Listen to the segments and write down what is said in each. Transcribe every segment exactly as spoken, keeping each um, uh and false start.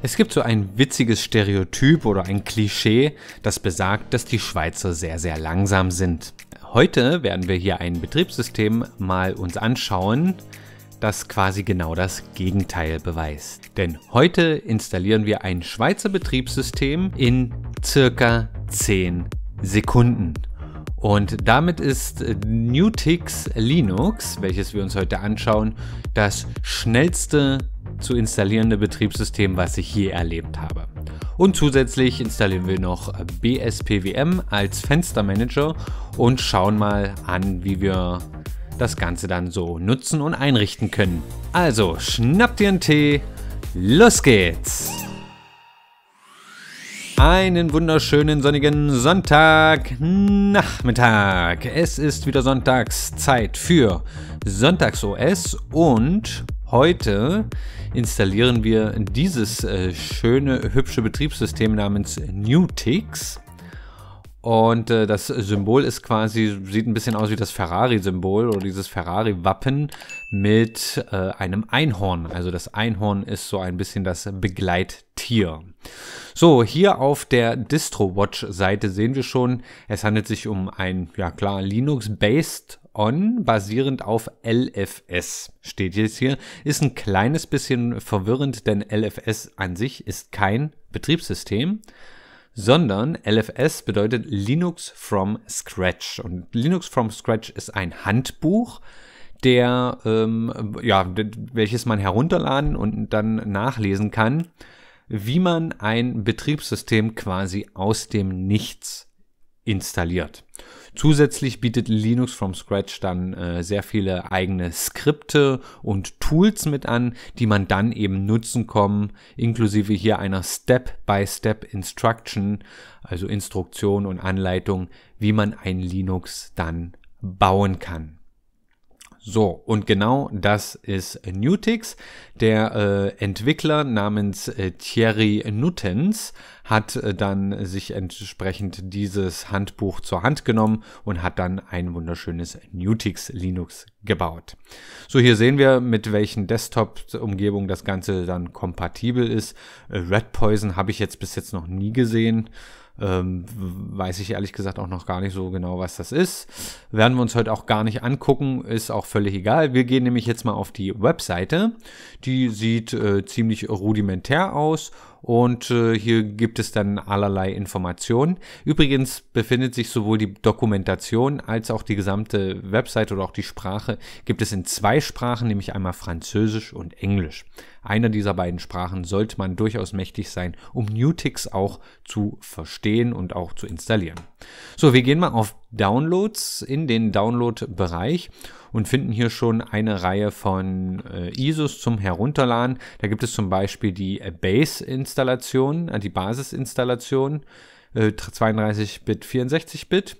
Es gibt so ein witziges Stereotyp oder ein Klischee, das besagt, dass die Schweizer sehr, sehr langsam sind. Heute werden wir hier ein Betriebssystem mal uns anschauen, das quasi genau das Gegenteil beweist. Denn heute installieren wir ein Schweizer Betriebssystem in circa zehn Sekunden. Und damit ist NuTyX Linux, welches wir uns heute anschauen, das schnellste zu installierende Betriebssystem, was ich je erlebt habe. Und zusätzlich installieren wir noch B S P W M als Fenstermanager und schauen mal an, wie wir das Ganze dann so nutzen und einrichten können. Also schnappt ihr einen Tee, los geht's! Einen wunderschönen sonnigen Sonntagnachmittag. Es ist wieder Sonntagszeit für Sonntags O S und heute installieren wir dieses äh, schöne, hübsche Betriebssystem namens NuTyX. Und äh, das Symbol ist quasi, sieht ein bisschen aus wie das Ferrari-Symbol oder dieses Ferrari-Wappen mit äh, einem Einhorn. Also das Einhorn ist so ein bisschen das Begleittier. So, hier auf der Distro-Watch-Seite sehen wir schon, es handelt sich um ein, ja klar, Linux-based on, basierend auf L F S, steht jetzt hier. Ist ein kleines bisschen verwirrend, denn L F S an sich ist kein Betriebssystem, sondern L F S bedeutet Linux from Scratch. Und Linux from Scratch ist ein Handbuch, der, ähm, ja, welches man herunterladen und dann nachlesen kann, wie man ein Betriebssystem quasi aus dem Nichts installiert. Zusätzlich bietet Linux from Scratch dann äh, sehr viele eigene Skripte und Tools mit an, die man dann eben nutzen kann, inklusive hier einer Step-by-Step-Instruction, also Instruktion und Anleitung, wie man ein Linux dann bauen kann. So, und genau das ist NuTyX. Der äh, Entwickler namens äh, Thierry Nuttens hat äh, dann sich entsprechend dieses Handbuch zur Hand genommen und hat dann ein wunderschönes NuTyX Linux gebaut. So, hier sehen wir, mit welchen Desktop-Umgebungen das Ganze dann kompatibel ist. Äh, Red Poison habe ich jetzt bis jetzt noch nie gesehen. Ähm, weiß ich ehrlich gesagt auch noch gar nicht so genau, was das ist. Werden wir uns heute auch gar nicht angucken, ist auch völlig egal. Wir gehen nämlich jetzt mal auf die Webseite. Die sieht äh, ziemlich rudimentär aus und äh, hier gibt es dann allerlei Informationen. Übrigens befindet sich sowohl die Dokumentation als auch die gesamte Webseite oder auch die Sprache gibt es in zwei Sprachen, nämlich einmal Französisch und Englisch. Einer dieser beiden Sprachen sollte man durchaus mächtig sein, um NuTyX auch zu verstehen und auch zu installieren. So, wir gehen mal auf Downloads in den Download-Bereich und finden hier schon eine Reihe von äh, I S Os zum Herunterladen. Da gibt es zum Beispiel die äh, Base-Installation, äh, die Basisinstallation äh, zweiunddreißig Bit, vierundsechzig Bit.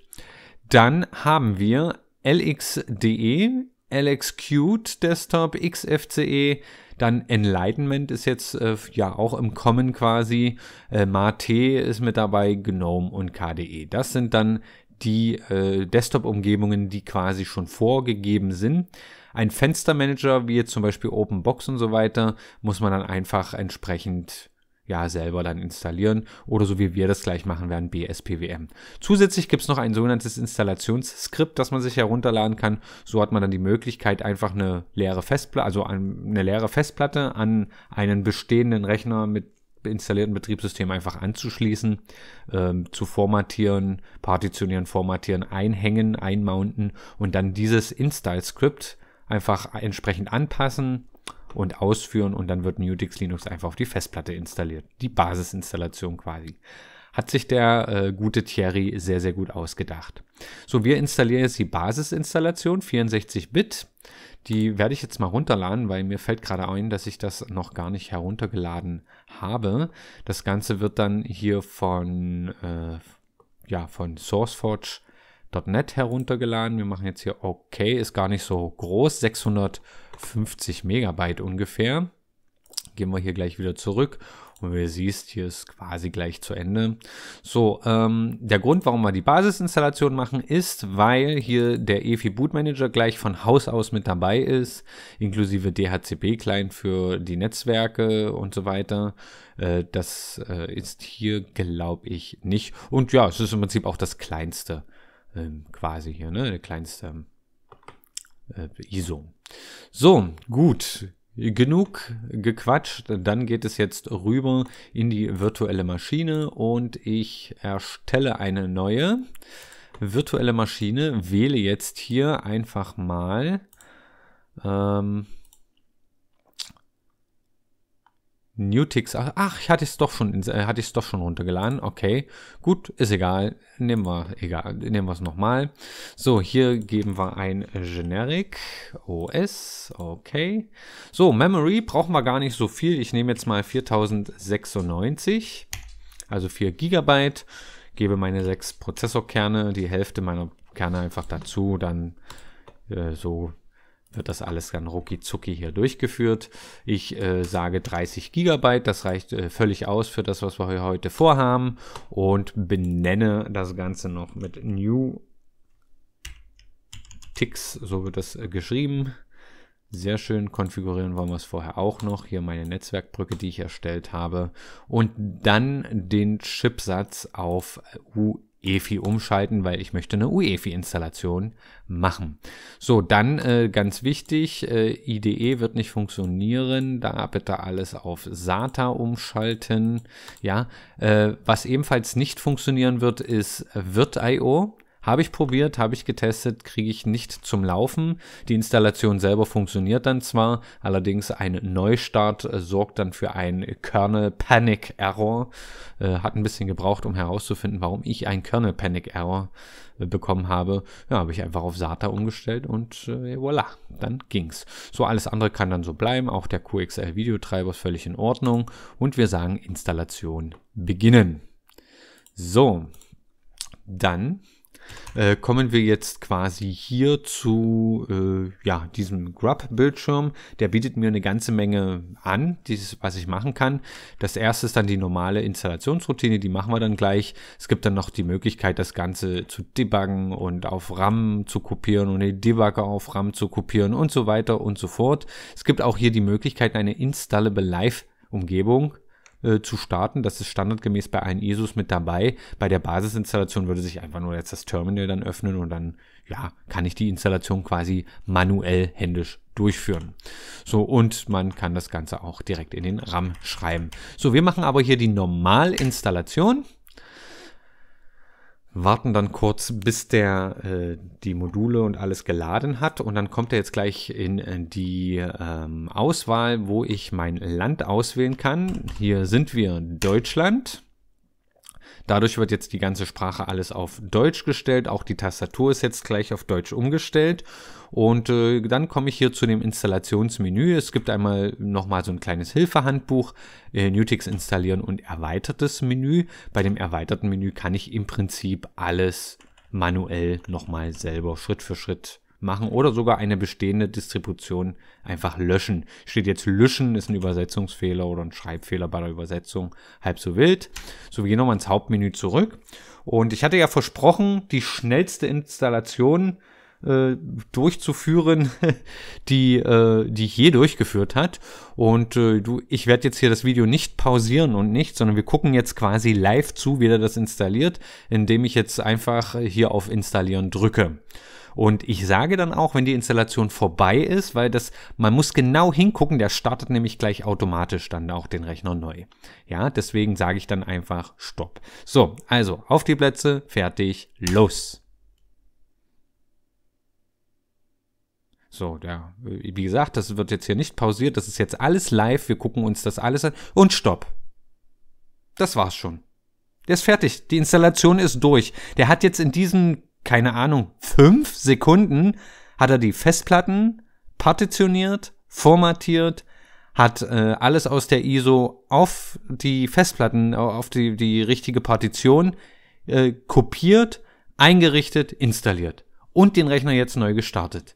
Dann haben wir L X D E, LXQt Desktop, X F C E, dann Enlightenment ist jetzt äh, ja auch im Kommen quasi, äh, MATE ist mit dabei, GNOME und K D E. Das sind dann die äh, Desktop-Umgebungen, die quasi schon vorgegeben sind. Ein Fenstermanager, wie jetzt zum Beispiel OpenBox und so weiter, muss man dann einfach entsprechend ja selber dann installieren oder so wie wir das gleich machen werden, B S P W M. Zusätzlich gibt es noch ein sogenanntes Installationsskript, das man sich herunterladen kann. So hat man dann die Möglichkeit, einfach eine leere Festplatte, also eine leere Festplatte an einen bestehenden Rechner mit installierten Betriebssystem einfach anzuschließen, ähm, zu formatieren, partitionieren, formatieren, einhängen, einmounten und dann dieses Install-Skript einfach entsprechend anpassen und ausführen und dann wird NuTyX Linux einfach auf die Festplatte installiert. Die Basisinstallation quasi. Hat sich der äh, gute Thierry sehr, sehr gut ausgedacht. So, wir installieren jetzt die Basisinstallation, vierundsechzig Bit. Die werde ich jetzt mal runterladen, weil mir fällt gerade ein, dass ich das noch gar nicht heruntergeladen habe. Das Ganze wird dann hier von, äh, ja, von sourceforge Punkt net heruntergeladen. Wir machen jetzt hier OK, ist gar nicht so groß, sechshundertfünfzig Megabyte ungefähr. gehen wir hier gleich wieder zurück. Und wie ihr siehst, hier ist quasi gleich zu Ende. So, ähm, der Grund, warum wir die Basisinstallation machen, ist, weil hier der E F I Boot Manager gleich von Haus aus mit dabei ist, inklusive D H C P-Client für die Netzwerke und so weiter. Äh, das äh, ist hier, glaube ich, nicht. Und ja, es ist im Prinzip auch das kleinste, ähm, quasi hier, ne, der kleinste äh, I S O. So, gut. Genug gequatscht, dann geht es jetzt rüber in die virtuelle Maschine und ich erstelle eine neue virtuelle Maschine, wähle jetzt hier einfach mal ähm, NuTyX, ach, ich hatte es doch schon, hatte ich es doch schon runtergeladen, okay, gut, ist egal, nehmen wir, egal, nehmen wir es nochmal. So, hier geben wir ein Generic, O S, okay. So, Memory brauchen wir gar nicht so viel, ich nehme jetzt mal viertausendsechsundneunzig, also vier Gigabyte, gebe meine sechs Prozessorkerne, die Hälfte meiner Kerne einfach dazu, dann äh, so wird das alles dann rucki zucki hier durchgeführt. Ich äh, sage dreißig Gigabyte, das reicht äh, völlig aus für das, was wir heute vorhaben, und benenne das Ganze noch mit NuTyX, so wird das äh, geschrieben. Sehr schön, konfigurieren wollen wir es vorher auch noch. Hier meine Netzwerkbrücke, die ich erstellt habe, und dann den Chipsatz auf U E F I umschalten, weil ich möchte eine U E F I-Installation machen. So, dann äh, ganz wichtig, äh, I D E wird nicht funktionieren, da bitte alles auf SATA umschalten. Ja, äh, was ebenfalls nicht funktionieren wird, ist Virt punkt i o. Habe ich probiert, habe ich getestet, kriege ich nicht zum Laufen. Die Installation selber funktioniert dann zwar, allerdings ein Neustart äh, sorgt dann für einen Kernel Panic Error. Äh, hat ein bisschen gebraucht, um herauszufinden, warum ich einen Kernel Panic Error äh, bekommen habe. Ja, habe ich einfach auf SATA umgestellt und äh, voilà, dann ging's. So, alles andere kann dann so bleiben. Auch der Q X L-Videotreiber ist völlig in Ordnung. Und wir sagen Installation beginnen. So, dann kommen wir jetzt quasi hier zu äh, ja, diesem Grub-Bildschirm. Der bietet mir eine ganze Menge an, dieses, was ich machen kann. Das erste ist dann die normale Installationsroutine, die machen wir dann gleich. Es gibt dann noch die Möglichkeit, das Ganze zu debuggen und auf RAM zu kopieren und den Debugger auf RAM zu kopieren und so weiter und so fort. Es gibt auch hier die Möglichkeit, eine Installable Live-Umgebung Äh, zu starten. Das ist standardgemäß bei allen I S Os mit dabei. Bei der Basisinstallation würde sich einfach nur jetzt das Terminal dann öffnen und dann, ja, kann ich die Installation quasi manuell händisch durchführen. So, und man kann das Ganze auch direkt in den RAM schreiben. So, wir machen aber hier die Normalinstallation. Warten dann kurz, bis der äh, die Module und alles geladen hat, und dann kommt er jetzt gleich in, in die ähm, Auswahl, wo ich mein Land auswählen kann. Hier sind wir Deutschland. Dadurch wird jetzt die ganze Sprache alles auf Deutsch gestellt. Auch die Tastatur ist jetzt gleich auf Deutsch umgestellt. Und äh, dann komme ich hier zu dem Installationsmenü. Es gibt einmal nochmal so ein kleines Hilfehandbuch, äh, NuTyX installieren und erweitertes Menü. Bei dem erweiterten Menü kann ich im Prinzip alles manuell nochmal selber Schritt für Schritt machen oder sogar eine bestehende Distribution einfach löschen. Steht jetzt löschen, ist ein Übersetzungsfehler oder ein Schreibfehler bei der Übersetzung, halb so wild. So, wir gehen nochmal ins Hauptmenü zurück. Und ich hatte ja versprochen, die schnellste Installation äh, durchzuführen, die, äh, die ich je durchgeführt hat. Und äh, du, ich werde jetzt hier das Video nicht pausieren und nicht, sondern wir gucken jetzt quasi live zu, wie der das installiert, indem ich jetzt einfach hier auf Installieren drücke. Und ich sage dann auch, wenn die Installation vorbei ist, weil das, man muss genau hingucken, der startet nämlich gleich automatisch dann auch den Rechner neu. Ja, deswegen sage ich dann einfach Stopp. So, also auf die Plätze, fertig, los. So, ja, wie gesagt, das wird jetzt hier nicht pausiert, das ist jetzt alles live, wir gucken uns das alles an und Stopp. Das war's schon. Der ist fertig, die Installation ist durch. Der hat jetzt in diesen, keine Ahnung, fünf Sekunden hat er die Festplatten partitioniert, formatiert, hat äh, alles aus der I S O auf die Festplatten, auf die, die richtige Partition äh, kopiert, eingerichtet, installiert und den Rechner jetzt neu gestartet.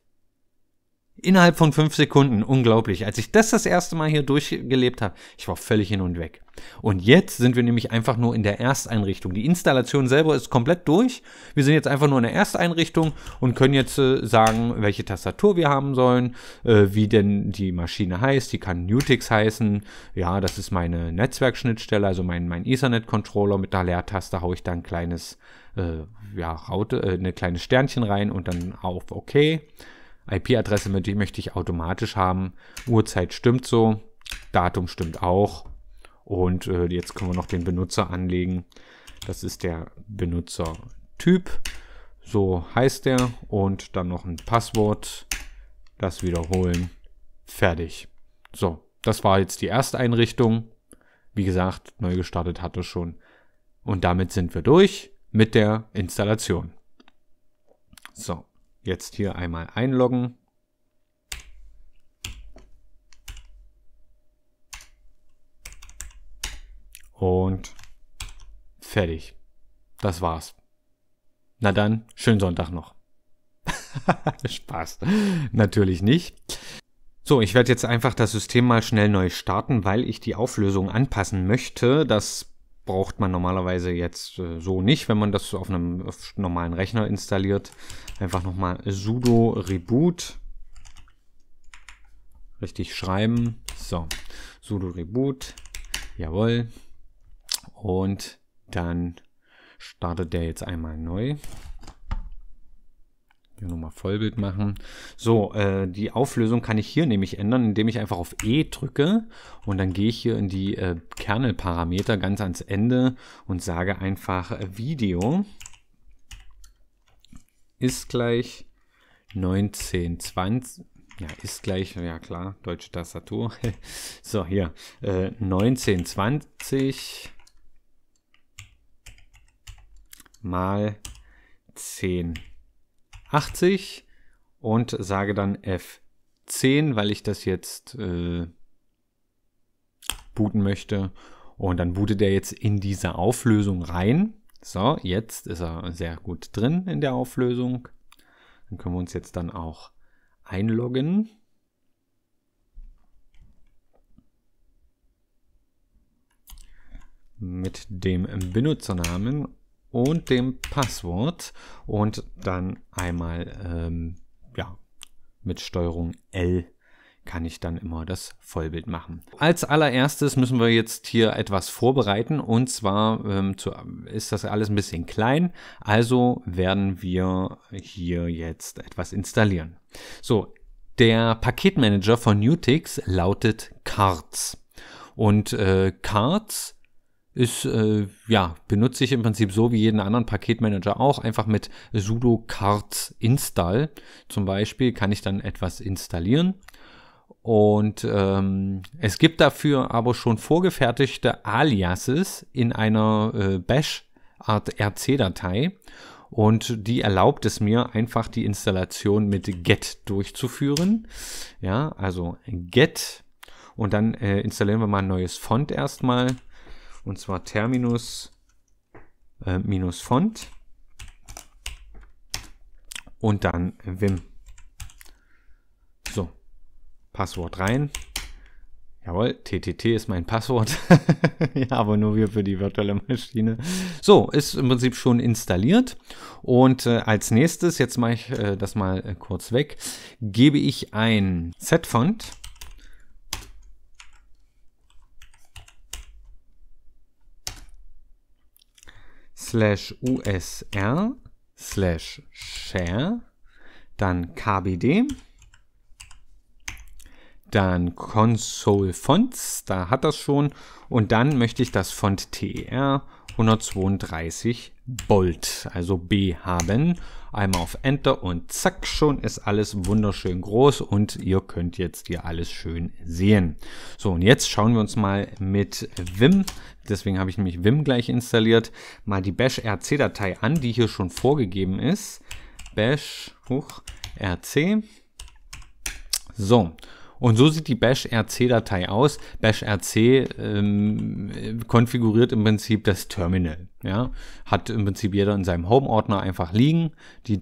Innerhalb von fünf Sekunden, unglaublich. Als ich das das erste Mal hier durchgelebt habe, ich war völlig hin und weg. Und jetzt sind wir nämlich einfach nur in der Ersteinrichtung. Die Installation selber ist komplett durch. Wir sind jetzt einfach nur in der Ersteinrichtung und können jetzt äh, sagen, welche Tastatur wir haben sollen, äh, wie denn die Maschine heißt. Die kann NuTyX heißen. Ja, das ist meine Netzwerkschnittstelle, also mein, mein Ethernet-Controller. Mit der Leertaste haue ich da ein kleines, äh, ja, Raute, äh, eine kleine Sternchen rein und dann auf OK. I P-Adresse möchte ich automatisch haben, Uhrzeit stimmt so, Datum stimmt auch und äh, jetzt können wir noch den Benutzer anlegen. Das ist der Benutzertyp, so heißt der, und dann noch ein Passwort, das wiederholen, fertig. So, das war jetzt die Ersteinrichtung, wie gesagt, neu gestartet hatte schon und damit sind wir durch mit der Installation. So. Jetzt hier einmal einloggen. Und fertig. Das war's. Na dann, schönen Sonntag noch. Spaß. Natürlich nicht. So, ich werde jetzt einfach das System mal schnell neu starten, weil ich die Auflösung anpassen möchte. Das braucht man normalerweise jetzt äh, so nicht, wenn man das auf einem auf normalen Rechner installiert. Einfach nochmal sudo reboot. Richtig schreiben. So, sudo reboot. Jawohl. Und dann startet der jetzt einmal neu. Hier nochmal Vollbild machen. So, äh, die Auflösung kann ich hier nämlich ändern, indem ich einfach auf E drücke und dann gehe ich hier in die äh, Kernelparameter ganz ans Ende und sage einfach äh, Video ist gleich neunzehnhundertzwanzig, ja ist gleich, ja klar, deutsche Tastatur, so hier äh, neunzehnhundertzwanzig mal zehn achtzig und sage dann F zehn, weil ich das jetzt äh, booten möchte. Und dann bootet er jetzt in diese Auflösung rein. So, jetzt ist er sehr gut drin in der Auflösung. Dann können wir uns jetzt dann auch einloggen. Mit dem Benutzernamen und dem Passwort und dann einmal ähm, ja, mit Steuerung L kann ich dann immer das Vollbild machen. Als allererstes müssen wir jetzt hier etwas vorbereiten und zwar ähm, zu, ist das alles ein bisschen klein, also werden wir hier jetzt etwas installieren. So, der Paketmanager von NuTyX lautet Cards und äh, Cards ist, äh, ja, benutze ich im Prinzip so wie jeden anderen Paketmanager auch, einfach mit sudo cards install zum Beispiel kann ich dann etwas installieren und ähm, es gibt dafür aber schon vorgefertigte Aliases in einer äh, bashrc-Datei und die erlaubt es mir einfach die Installation mit get durchzuführen, ja, also get und dann äh, installieren wir mal ein neues Font erstmal. Und zwar Terminus äh, minus Font und dann Vim. So, Passwort rein. Jawohl, T T T ist mein Passwort. Ja, aber nur wir für die virtuelle Maschine. So, ist im Prinzip schon installiert. Und äh, als nächstes, jetzt mache ich äh, das mal äh, kurz weg, gebe ich ein Set-Font. Slash usr slash share, dann kbd, dann console fonts, da hat das schon, und dann möchte ich das Font ter hundertzweiunddreißig Bold, also B haben, einmal auf Enter und zack, schon ist alles wunderschön groß und ihr könnt jetzt hier alles schön sehen. So, und jetzt schauen wir uns mal mit Vim, deswegen habe ich nämlich Vim gleich installiert, mal die bashrc-Datei an, die hier schon vorgegeben ist. Bashrc. So. Und so sieht die bashrc-Datei aus. Bashrc ähm, konfiguriert im Prinzip das Terminal. Ja, hat im Prinzip jeder in seinem Home-Ordner einfach liegen, die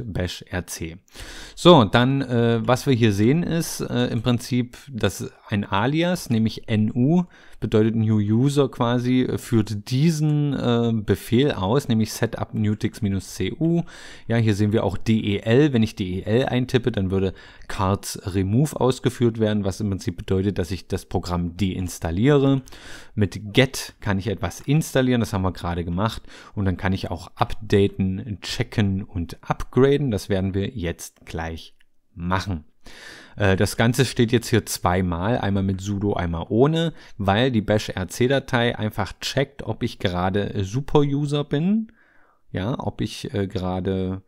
.bashrc. So, dann, äh, was wir hier sehen ist äh, im Prinzip, dass ein Alias, nämlich N U, bedeutet New User quasi, führt diesen äh, Befehl aus, nämlich setup nutix-cu. Ja, hier sehen wir auch del, wenn ich del eintippe, dann würde cards remove ausgeführt werden, was im Prinzip bedeutet, dass ich das Programm deinstalliere. Mit get kann ich etwas installieren, das haben wir gerade gemacht, und dann kann ich auch updaten, checken und upgraden. Das werden wir jetzt gleich machen. Das Ganze steht jetzt hier zweimal, einmal mit sudo, einmal ohne, weil die bashrc-Datei einfach checkt, ob ich gerade Super-User bin, ja, ob ich äh, gerade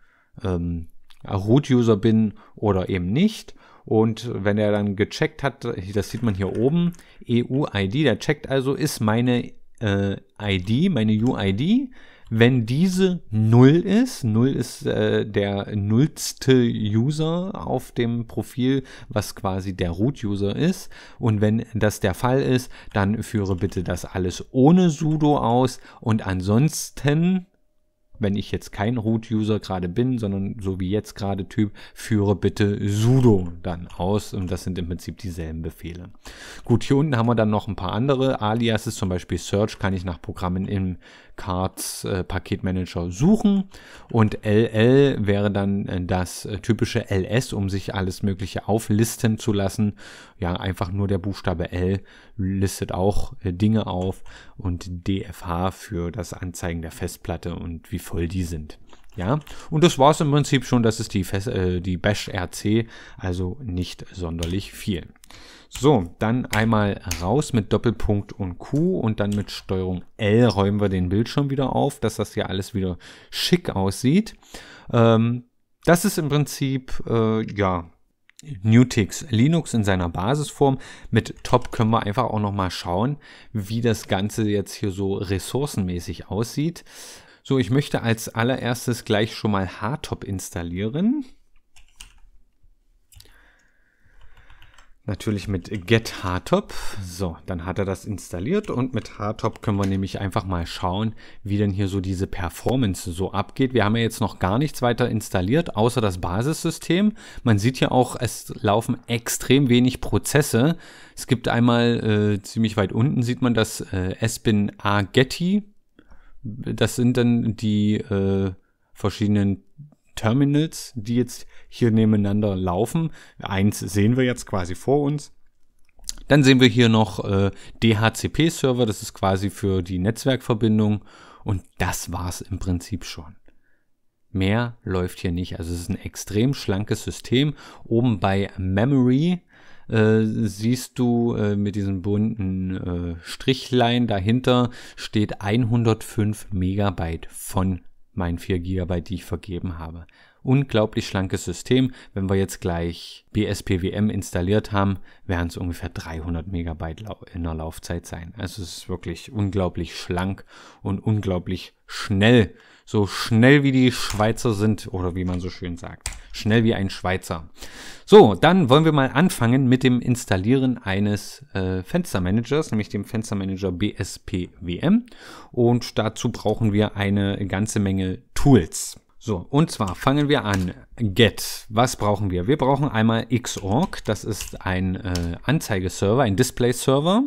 ähm, Root-User bin oder eben nicht. Und wenn er dann gecheckt hat, das sieht man hier oben, E U I D, der checkt also, ist meine äh, I D, meine U I D, wenn diese null ist, null ist äh, der nullste User auf dem Profil, was quasi der Root-User ist. Und wenn das der Fall ist, dann führe bitte das alles ohne sudo aus. Und ansonsten, wenn ich jetzt kein Root-User gerade bin, sondern so wie jetzt gerade Typ, führe bitte sudo dann aus. Und das sind im Prinzip dieselben Befehle. Gut, hier unten haben wir dann noch ein paar andere Aliases, zum Beispiel Search kann ich nach Programmen im Cards äh, Paketmanager suchen. Und L L wäre dann äh, das äh, typische L S, um sich alles Mögliche auflisten zu lassen. Ja, einfach nur der Buchstabe L listet auch äh, Dinge auf. Und D F H für das Anzeigen der Festplatte und wie voll die sind. Ja, und das war es im Prinzip schon. Das ist die, äh, die bashrc, also nicht sonderlich viel. So, dann einmal raus mit Doppelpunkt und Q und dann mit Steuerung L räumen wir den Bildschirm wieder auf, dass das hier alles wieder schick aussieht. Ähm, das ist im Prinzip, äh, ja, NuTyX Linux in seiner Basisform. Mit Top können wir einfach auch nochmal schauen, wie das Ganze jetzt hier so ressourcenmäßig aussieht. So, ich möchte als allererstes gleich schon mal htop installieren. Natürlich mit get htop. So, dann hat er das installiert und mit htop können wir nämlich einfach mal schauen, wie denn hier so diese Performance so abgeht. Wir haben ja jetzt noch gar nichts weiter installiert, außer das Basissystem. Man sieht ja auch, es laufen extrem wenig Prozesse. Es gibt einmal, äh, ziemlich weit unten sieht man das äh, sbin a getty. Das sind dann die äh, verschiedenen Terminals, die jetzt hier nebeneinander laufen. Eins sehen wir jetzt quasi vor uns. Dann sehen wir hier noch äh, D H C P-Server, das ist quasi für die Netzwerkverbindung. Und das war es im Prinzip schon. Mehr läuft hier nicht. Also es ist ein extrem schlankes System. Oben bei Memory Äh, siehst du äh, mit diesen bunten äh, Strichlein dahinter steht hundertfünf Megabyte von meinen vier Gigabyte, die ich vergeben habe. Unglaublich schlankes System. Wenn wir jetzt gleich B S P W M installiert haben, werden es ungefähr dreihundert Megabyte in der Laufzeit sein. Also es ist wirklich unglaublich schlank und unglaublich schnell. So schnell wie die Schweizer sind, oder wie man so schön sagt. Schnell wie ein Schweizer. So, dann wollen wir mal anfangen mit dem Installieren eines äh, Fenstermanagers, nämlich dem Fenstermanager B S P W M. Und dazu brauchen wir eine ganze Menge Tools. So, und zwar fangen wir an. Get. Was brauchen wir? Wir brauchen einmal Xorg. Das ist ein äh, Anzeigeserver, ein Display-Server,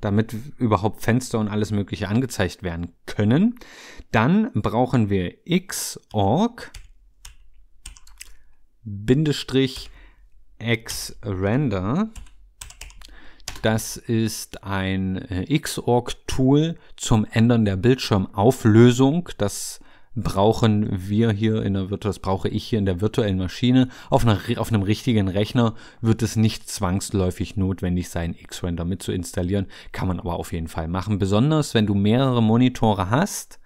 damit überhaupt Fenster und alles Mögliche angezeigt werden können. Dann brauchen wir Xorg Bindestrich XRender. Das ist ein Xorg-Tool zum Ändern der Bildschirmauflösung. Das brauchen wir hier in der das brauche ich hier in der virtuellen Maschine. Auf, einer, auf einem richtigen Rechner wird es nicht zwangsläufig notwendig sein, XRender mit zu installieren. Kann man aber auf jeden Fall machen. Besonders wenn du mehrere Monitore hast,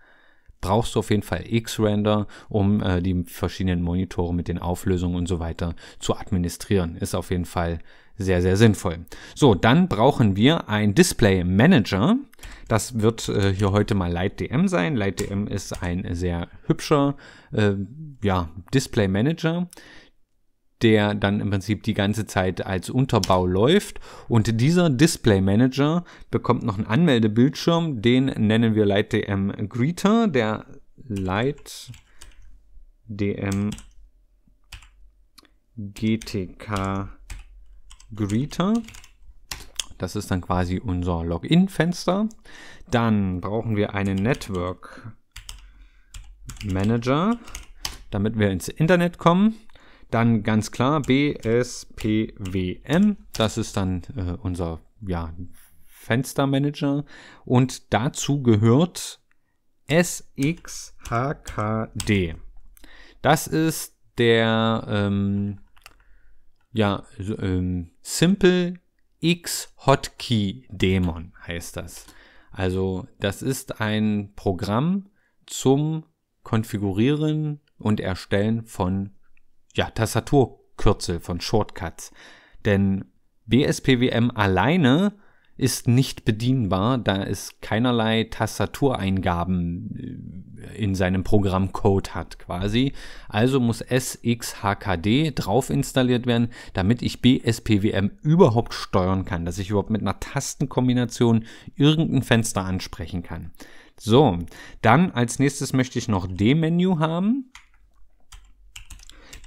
brauchst du auf jeden Fall XRender, um äh, die verschiedenen Monitore mit den Auflösungen und so weiter zu administrieren. Ist auf jeden Fall sehr, sehr sinnvoll. So, dann brauchen wir ein Display Manager. Das wird äh, hier heute mal LightDM sein. LightDM ist ein sehr hübscher äh, ja, Display Manager, der dann im Prinzip die ganze Zeit als Unterbau läuft. Und dieser Display Manager bekommt noch einen Anmeldebildschirm, den nennen wir LightDM-Greeter, der LightDM-G T K Greeter. Das ist dann quasi unser Login-Fenster. Dann brauchen wir einen Network Manager, damit wir ins Internet kommen. Dann ganz klar B S P W M, das ist dann äh, unser ja, Fenstermanager, und dazu gehört S X H K D. Das ist der ähm, ja, ähm, Simple X Hotkey Daemon heißt das. Also das ist ein Programm zum Konfigurieren und Erstellen von ja, Tastaturkürzel, von Shortcuts. Denn B S P W M alleine ist nicht bedienbar, da es keinerlei Tastatureingaben in seinem Programmcode hat quasi. Also muss S X H K D drauf installiert werden, damit ich B S P W M überhaupt steuern kann, dass ich überhaupt mit einer Tastenkombination irgendein Fenster ansprechen kann. So, dann als nächstes möchte ich noch dmenu haben.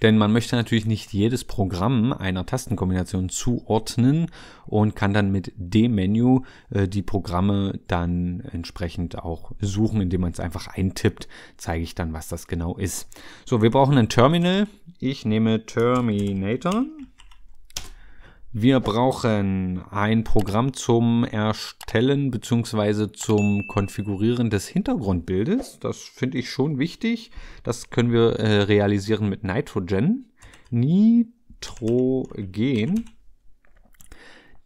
Denn man möchte natürlich nicht jedes Programm einer Tastenkombination zuordnen und kann dann mit dmenu äh, die Programme dann entsprechend auch suchen, indem man es einfach eintippt. Zeige ich dann, was das genau ist. So, wir brauchen ein Terminal. Ich nehme Terminator. Wir brauchen ein Programm zum Erstellen bzw. zum Konfigurieren des Hintergrundbildes. Das finde ich schon wichtig. Das können wir äh, realisieren mit Nitrogen. Nitrogen.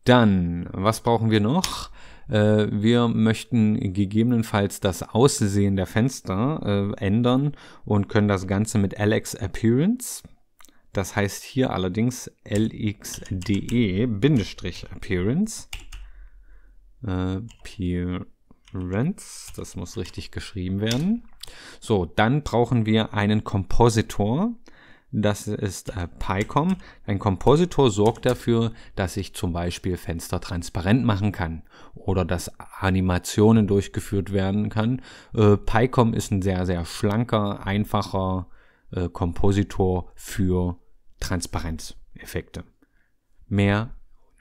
Dann, was brauchen wir noch? Äh, wir möchten gegebenenfalls das Aussehen der Fenster äh, ändern und können das Ganze mit L X Appearance. Das heißt hier allerdings L X D E Bindestrich Appearance. Appearance, das muss richtig geschrieben werden. So, dann brauchen wir einen Kompositor. Das ist äh, Picom. Ein Kompositor sorgt dafür, dass ich zum Beispiel Fenster transparent machen kann oder dass Animationen durchgeführt werden kann. Äh, Picom ist ein sehr, sehr schlanker, einfacher Kompositor für Transparenzeffekte. Mehr,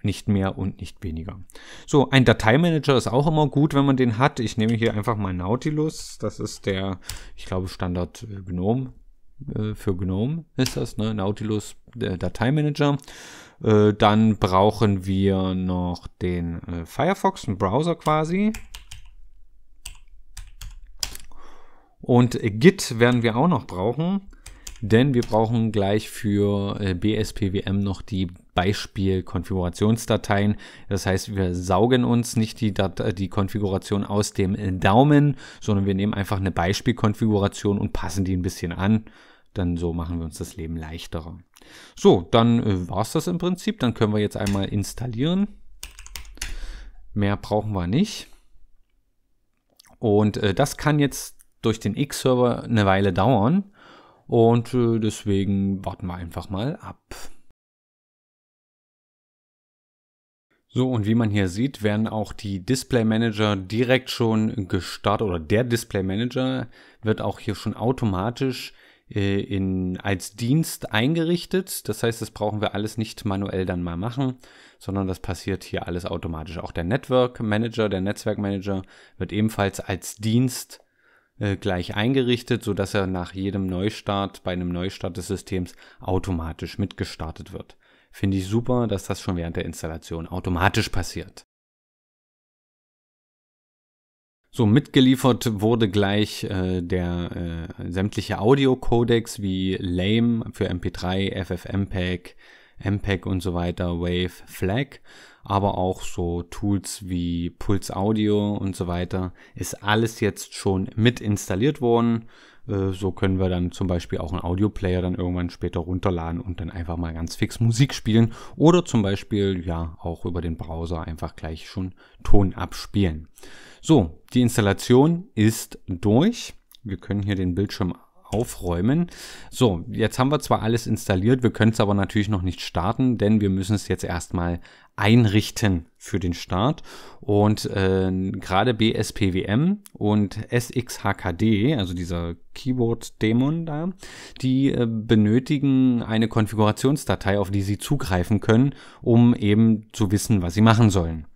nicht mehr und nicht weniger. So, ein Dateimanager ist auch immer gut, wenn man den hat. Ich nehme hier einfach mal Nautilus. Das ist der, ich glaube, Standard GNOME. Für GNOME ist das, ne? Nautilus Dateimanager. Dann brauchen wir noch den Firefox, einen Browser quasi. Und Git werden wir auch noch brauchen. Denn wir brauchen gleich für B S P W M noch die Beispiel-Konfigurationsdateien. Das heißt, wir saugen uns nicht die, die Konfiguration aus dem Daumen, sondern wir nehmen einfach eine Beispielkonfiguration und passen die ein bisschen an. Dann so machen wir uns das Leben leichter. So, dann war es das im Prinzip. Dann können wir jetzt einmal installieren. Mehr brauchen wir nicht. Und äh, das kann jetzt durch den X-Server eine Weile dauern. Und deswegen warten wir einfach mal ab. So, und wie man hier sieht, werden auch die Display Manager direkt schon gestartet, oder der Display Manager wird auch hier schon automatisch äh, in, als Dienst eingerichtet. Das heißt, das brauchen wir alles nicht manuell dann mal machen, sondern das passiert hier alles automatisch. Auch der Network Manager, der Netzwerkmanager wird ebenfalls als Dienst gleich eingerichtet, sodass er nach jedem Neustart, bei einem Neustart des Systems, automatisch mitgestartet wird. Finde ich super, dass das schon während der Installation automatisch passiert. So, mitgeliefert wurde gleich äh, der äh, sämtliche Audio-Codecs wie LAME für M P drei, F F M P E G, M P E G und so weiter, Wave, Flag, aber auch so Tools wie Pulse Audio und so weiter, ist alles jetzt schon mit installiert worden. So können wir dann zum Beispiel auch einen Audio-Player dann irgendwann später runterladen und dann einfach mal ganz fix Musik spielen oder zum Beispiel ja auch über den Browser einfach gleich schon Ton abspielen. So, die Installation ist durch. Wir können hier den Bildschirm aufräumen. So, jetzt haben wir zwar alles installiert, wir können es aber natürlich noch nicht starten, denn wir müssen es jetzt erstmal einrichten für den Start. Und äh, gerade B S P W M und S X H K D, also dieser Keyboard-Dämon da, die äh, benötigen eine Konfigurationsdatei, auf die sie zugreifen können, um eben zu wissen, was sie machen sollen.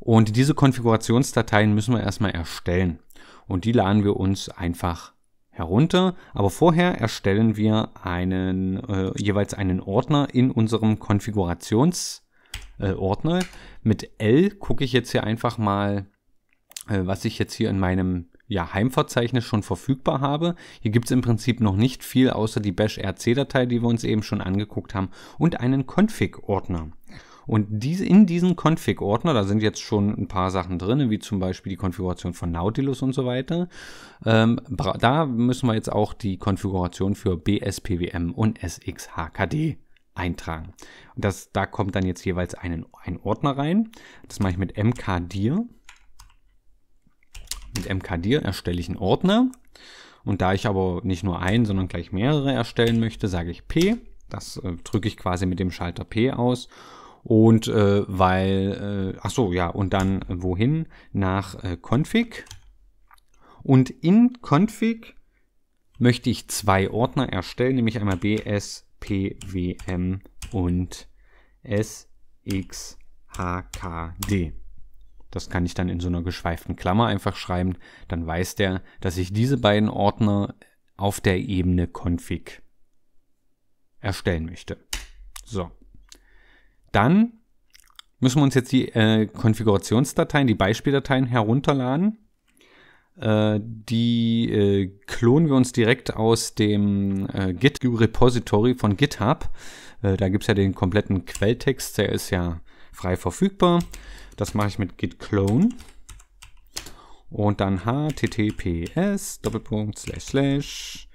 Und diese Konfigurationsdateien müssen wir erstmal erstellen. Und die laden wir uns einfach herunter. Aber vorher erstellen wir einen, äh, jeweils einen Ordner in unserem Konfigurationsordner. Äh, Mit L gucke ich jetzt hier einfach mal, äh, was ich jetzt hier in meinem ja, Heimverzeichnis schon verfügbar habe. Hier gibt es im Prinzip noch nicht viel, außer die bashrc-Datei, die wir uns eben schon angeguckt haben, und einen Config-Ordner. Und diese, in diesem Config-Ordner, da sind jetzt schon ein paar Sachen drin, wie zum Beispiel die Konfiguration von Nautilus und so weiter. Ähm, da müssen wir jetzt auch die Konfiguration für B S P W M und S X H K D eintragen. Und das, da kommt dann jetzt jeweils einen, ein Ordner rein. Das mache ich mit mkdir. Mit mkdir erstelle ich einen Ordner. Und da ich aber nicht nur einen, sondern gleich mehrere erstellen möchte, sage ich P. Das äh, drücke ich quasi mit dem Schalter P aus. Und äh, weil, äh, ach so, ja, und dann äh, wohin? Nach äh, Config. Und in Config möchte ich zwei Ordner erstellen, nämlich einmal B S P W M und S X H K D. Das kann ich dann in so einer geschweiften Klammer einfach schreiben. Dann weiß der, dass ich diese beiden Ordner auf der Ebene Config erstellen möchte. So. Dann müssen wir uns jetzt die äh, Konfigurationsdateien, die Beispieldateien herunterladen. Äh, die äh, klonen wir uns direkt aus dem äh, Git-Repository von GitHub. Äh, da gibt es ja den kompletten Quelltext, der ist ja frei verfügbar. Das mache ich mit git clone. Und dann https, Doppelpunkt, slash, slash,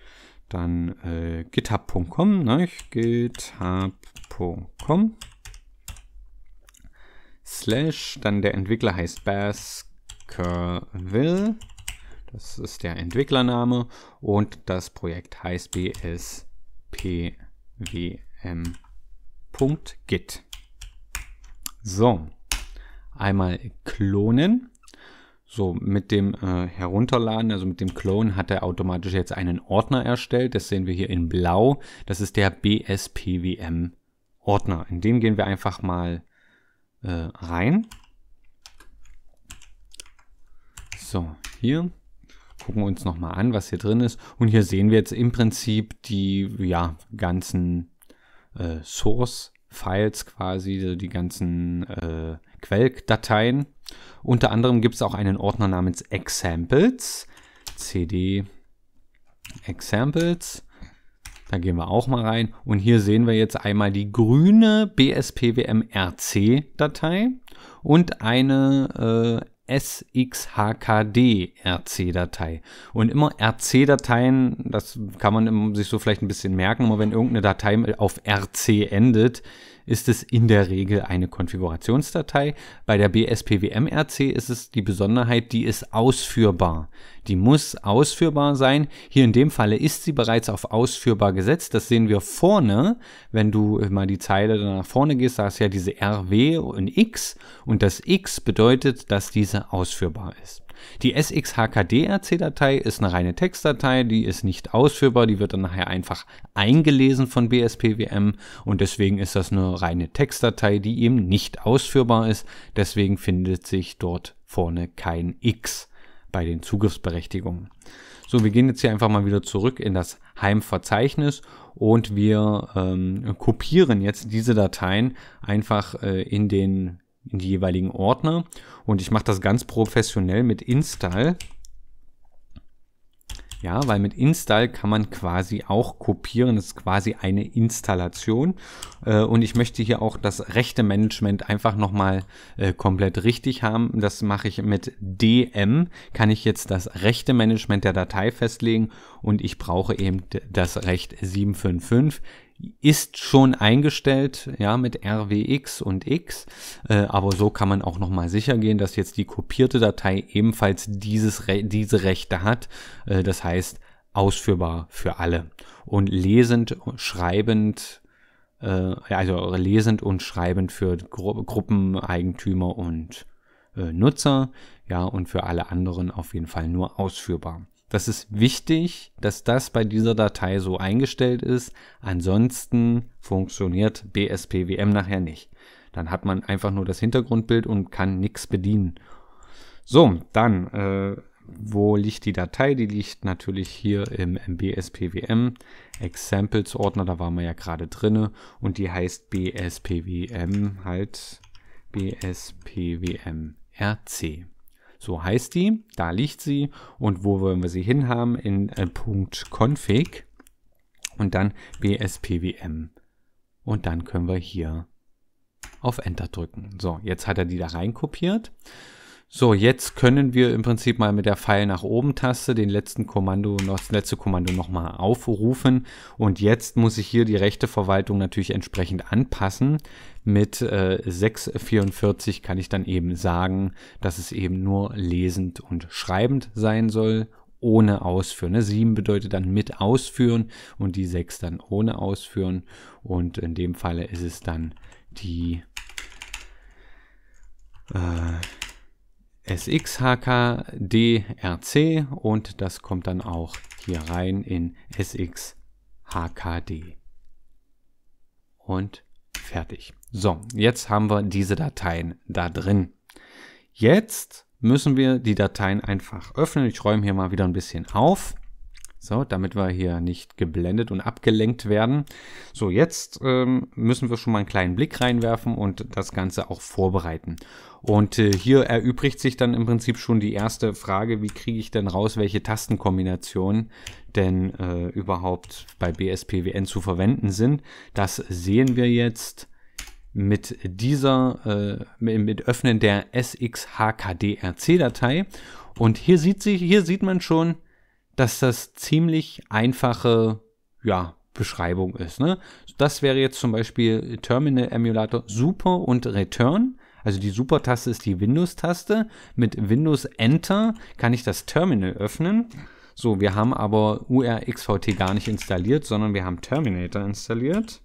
dann äh, github punkt com, ne? github punkt com. Slash, dann der Entwickler heißt Baskerville, das ist der Entwicklername, und das Projekt heißt B S P W M punkt git. So, einmal klonen. So, mit dem äh, Herunterladen, also mit dem Clone, hat er automatisch jetzt einen Ordner erstellt. Das sehen wir hier in blau. Das ist der B S P W M-Ordner. In dem gehen wir einfach mal rein. So, hier gucken wir uns nochmal an, was hier drin ist. Und hier sehen wir jetzt im Prinzip die ja, ganzen äh, Source-Files quasi, die ganzen äh, Quelldateien. Unter anderem gibt es auch einen Ordner namens Examples. C D Examples. Da gehen wir auch mal rein und hier sehen wir jetzt einmal die grüne B S P W M R C-Datei und eine äh, S X H K D R C-Datei. Und immer R C-Dateien, das kann man sich so vielleicht ein bisschen merken, aber wenn irgendeine Datei auf R C endet, ist es in der Regel eine Konfigurationsdatei. Bei der B S P W M R C ist es die Besonderheit, die ist ausführbar. Die muss ausführbar sein. Hier in dem Falle ist sie bereits auf ausführbar gesetzt. Das sehen wir vorne. Wenn du mal die Zeile nach vorne gehst, da ist ja diese R W und X. Und das X bedeutet, dass diese ausführbar ist. Die S X H K D R C-Datei ist eine reine Textdatei, die ist nicht ausführbar, die wird dann nachher einfach eingelesen von B S P W M und deswegen ist das eine reine Textdatei, die eben nicht ausführbar ist. Deswegen findet sich dort vorne kein X bei den Zugriffsberechtigungen. So, wir gehen jetzt hier einfach mal wieder zurück in das Heimverzeichnis und wir ähm, kopieren jetzt diese Dateien einfach äh, in den in die jeweiligen Ordner und ich mache das ganz professionell mit install. Ja, weil mit install kann man quasi auch kopieren, das ist quasi eine Installation und ich möchte hier auch das Rechte-Management einfach nochmal komplett richtig haben. Das mache ich mit D M, kann ich jetzt das Rechte-Management der Datei festlegen und ich brauche eben das Recht siebenhundertfünfundfünfzig. Ist schon eingestellt, ja, mit R W X und X, äh, aber so kann man auch nochmal sicher gehen, dass jetzt die kopierte Datei ebenfalls dieses Re- diese Rechte hat. Äh, das heißt, ausführbar für alle und lesend, schreibend, äh, also lesend und schreibend für Gru Gruppeneigentümer und äh, Nutzer, ja, und für alle anderen auf jeden Fall nur ausführbar. Das ist wichtig, dass das bei dieser Datei so eingestellt ist. Ansonsten funktioniert B S P W M nachher nicht. Dann hat man einfach nur das Hintergrundbild und kann nichts bedienen. So, dann, äh, wo liegt die Datei? Die liegt natürlich hier im, im B S P W M Examples Ordner, da waren wir ja gerade drin. Und die heißt B S P W M, halt B S P W M R C. So heißt die, da liegt sie. Und wo wollen wir sie hinhaben? In äh, Punkt .config und dann B S P W M. Und dann können wir hier auf Enter drücken. So, jetzt hat er die da reinkopiert. So, jetzt können wir im Prinzip mal mit der Pfeil nach oben Taste den letzten Kommando, das letzte Kommando nochmal aufrufen. Und jetzt muss ich hier die Rechteverwaltung natürlich entsprechend anpassen. Mit äh, sechs vierundvierzig kann ich dann eben sagen, dass es eben nur lesend und schreibend sein soll, ohne ausführen. sieben bedeutet dann mit ausführen und die sechs dann ohne ausführen. Und in dem Falle ist es dann die äh, S X H K D R C und das kommt dann auch hier rein in S X H K D. Und fertig. So, jetzt haben wir diese Dateien da drin. Jetzt müssen wir die Dateien einfach öffnen. Ich räume hier mal wieder ein bisschen auf. So, damit wir hier nicht geblendet und abgelenkt werden. So, jetzt ähm, müssen wir schon mal einen kleinen Blick reinwerfen und das Ganze auch vorbereiten. Und äh, hier erübrigt sich dann im Prinzip schon die erste Frage, wie kriege ich denn raus, welche Tastenkombinationen denn äh, überhaupt bei B S P W M zu verwenden sind. Das sehen wir jetzt mit dieser, äh, mit, mit Öffnen der S X H K D R C-Datei. Und hier sieht sich, hier sieht man schon, dass das ziemlich einfache, ja, Beschreibung ist, ne? Das wäre jetzt zum Beispiel Terminal Emulator Super und Return. Also die Super-Taste ist die Windows-Taste. Mit Windows Enter kann ich das Terminal öffnen. So, wir haben aber U R X V T gar nicht installiert, sondern wir haben Terminator installiert.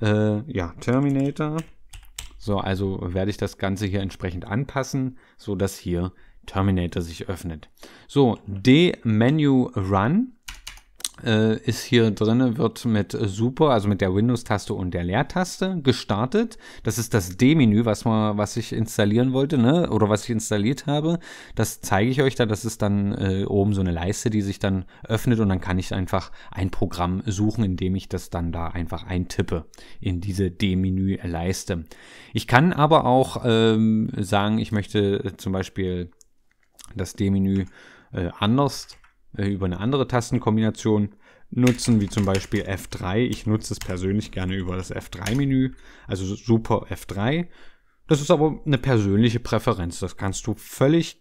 Äh, ja, Terminator. So, also werde ich das Ganze hier entsprechend anpassen, so dass hier Terminator sich öffnet. So, dmenu Run äh, ist hier drin, wird mit Super, also mit der Windows-Taste und der Leertaste gestartet. Das ist das D-Menü, was, was ich installieren wollte, ne? Oder was ich installiert habe. Das zeige ich euch da. Das ist dann äh, oben so eine Leiste, die sich dann öffnet und dann kann ich einfach ein Programm suchen, indem ich das dann da einfach eintippe in diese D-Menü-Leiste. Ich kann aber auch ähm, sagen, ich möchte zum Beispiel das D-Menü äh, anders äh, über eine andere Tastenkombination nutzen, wie zum Beispiel F drei. Ich nutze es persönlich gerne über das F drei-Menü, also Super F drei. Das ist aber eine persönliche Präferenz. Das kannst du völlig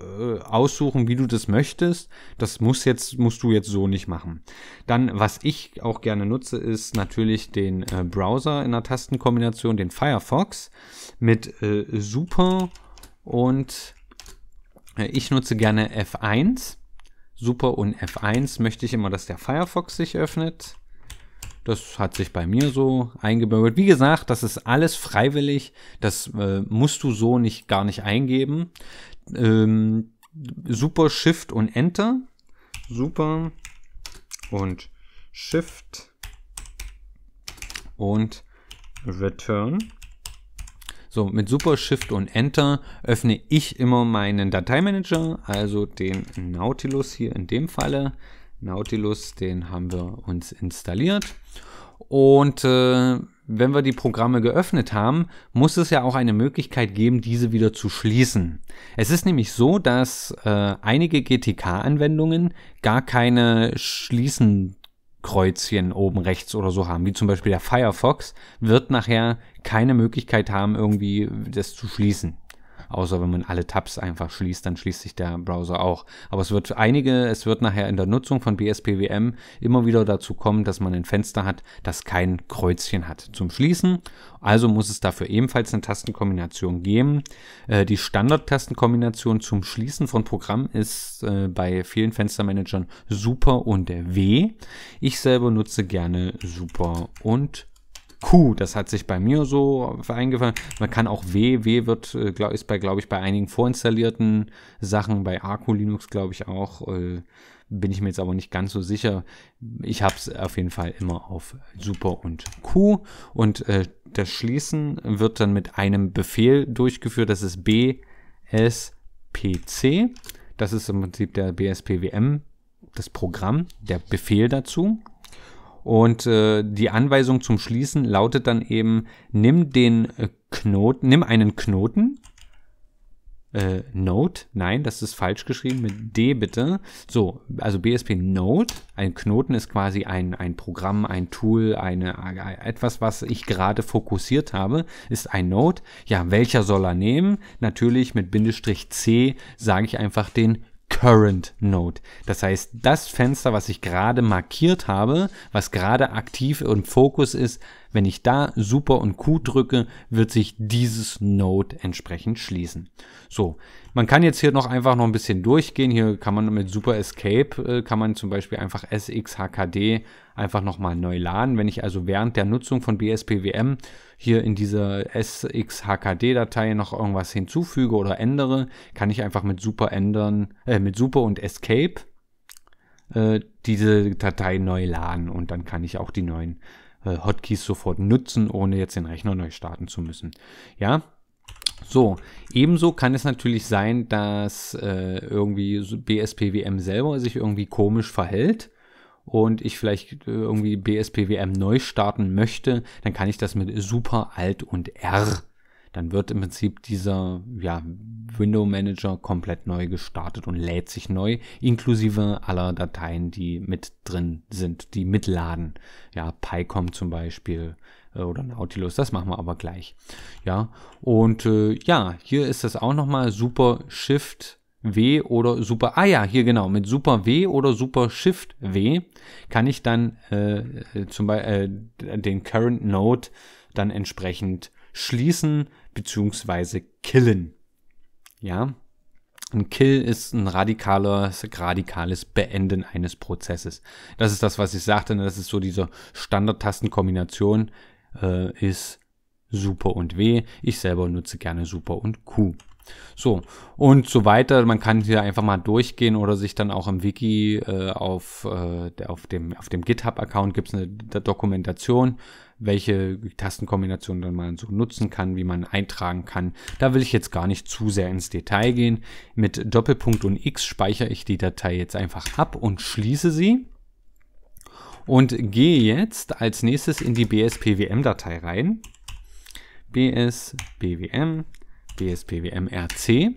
äh, aussuchen, wie du das möchtest. Das muss jetzt, musst du jetzt so nicht machen. Dann, was ich auch gerne nutze, ist natürlich den äh, Browser in der Tastenkombination, den Firefox, mit äh, Super und ich nutze gerne F eins. Super und F eins möchte ich immer, dass der Firefox sich öffnet. Das hat sich bei mir so eingebürgert. Wie gesagt, das ist alles freiwillig. Das äh, musst du so nicht gar nicht eingeben. Ähm, Super, Shift und Enter. Super und Shift und Return. So, mit Super, Shift und Enter öffne ich immer meinen Dateimanager, also den Nautilus hier in dem Falle. Nautilus, den haben wir uns installiert. Und äh, wenn wir die Programme geöffnet haben, muss es ja auch eine Möglichkeit geben, diese wieder zu schließen. Es ist nämlich so, dass äh, einige G T K-Anwendungen gar keine schließen Kreuzchen oben rechts oder so haben, wie zum Beispiel der Firefox, wird nachher keine Möglichkeit haben, irgendwie das zu schließen. außer wenn man alle Tabs einfach schließt, dann schließt sich der Browser auch. Aber es wird einige, es wird nachher in der Nutzung von B S P W M immer wieder dazu kommen, dass man ein Fenster hat, das kein Kreuzchen hat zum Schließen. Also muss es dafür ebenfalls eine Tastenkombination geben. Äh, die Standard-Tastenkombination zum Schließen von Programmen ist äh, bei vielen Fenstermanagern Super und W. Ich selber nutze gerne Super und Q. Das hat sich bei mir so eingefallen. Man kann auch W. W wird, glaub, ist bei, glaube ich, bei einigen vorinstallierten Sachen, bei Arch Linux, glaube ich, auch. Äh, bin ich mir jetzt aber nicht ganz so sicher. Ich habe es auf jeden Fall immer auf Super und Q. Und äh, das Schließen wird dann mit einem Befehl durchgeführt. Das ist B S P C. Das ist im Prinzip der B S P W M, das Programm, der Befehl dazu. Und äh, die Anweisung zum Schließen lautet dann eben, nimm den äh, Knoten, nimm einen Knoten, äh, Node, nein, das ist falsch geschrieben, mit D bitte, so, also B S P Node, ein Knoten ist quasi ein, ein Programm, ein Tool, eine, etwas, was ich gerade fokussiert habe, ist ein Node, ja, welcher soll er nehmen? Natürlich mit Bindestrich C sage ich einfach den Current Node. Das heißt, das Fenster, was ich gerade markiert habe, was gerade aktiv im Fokus ist, wenn ich da Super und Q drücke, wird sich dieses Node entsprechend schließen. So, man kann jetzt hier noch einfach noch ein bisschen durchgehen. Hier kann man mit Super Escape, äh, kann man zum Beispiel einfach S X H K D einfach nochmal neu laden. Wenn ich also während der Nutzung von B S P W M hier in dieser S X H K D-Datei noch irgendwas hinzufüge oder ändere, kann ich einfach mit Super ändern, äh, mit Super und Escape äh, diese Datei neu laden und dann kann ich auch die neuen äh, Hotkeys sofort nutzen, ohne jetzt den Rechner neu starten zu müssen. Ja. So, ebenso kann es natürlich sein, dass äh, irgendwie B S P W M selber sich irgendwie komisch verhält und ich vielleicht äh, irgendwie B S P W M neu starten möchte, dann kann ich das mit Super, Alt und R. Dann wird im Prinzip dieser ja, Window Manager komplett neu gestartet und lädt sich neu, inklusive aller Dateien, die mit drin sind, die mitladen. Ja, Picom zum Beispiel. Oder Nautilus, das machen wir aber gleich. Ja, und äh, ja, hier ist das auch nochmal Super Shift W oder Super, ah ja, hier genau, mit Super W oder Super Shift W kann ich dann äh, zum Beispiel äh, den Current Node dann entsprechend schließen bzw. killen. Ja, ein Kill ist ein radikales, radikales Beenden eines Prozesses. Das ist das, was ich sagte, das ist so diese Standard-Tastenkombination, ist Super und W. Ich selber nutze gerne Super und Q. So, und so weiter. Man kann hier einfach mal durchgehen oder sich dann auch im Wiki äh, auf, äh, auf dem, auf dem GitHub-Account gibt es eine Dokumentation, welche Tastenkombinationen dann man so nutzen kann, wie man eintragen kann. Da will ich jetzt gar nicht zu sehr ins Detail gehen. Mit Doppelpunkt und X speichere ich die Datei jetzt einfach ab und schließe sie. Und gehe jetzt als nächstes in die B S P W M-Datei rein. B S P W M, B S P W M R C.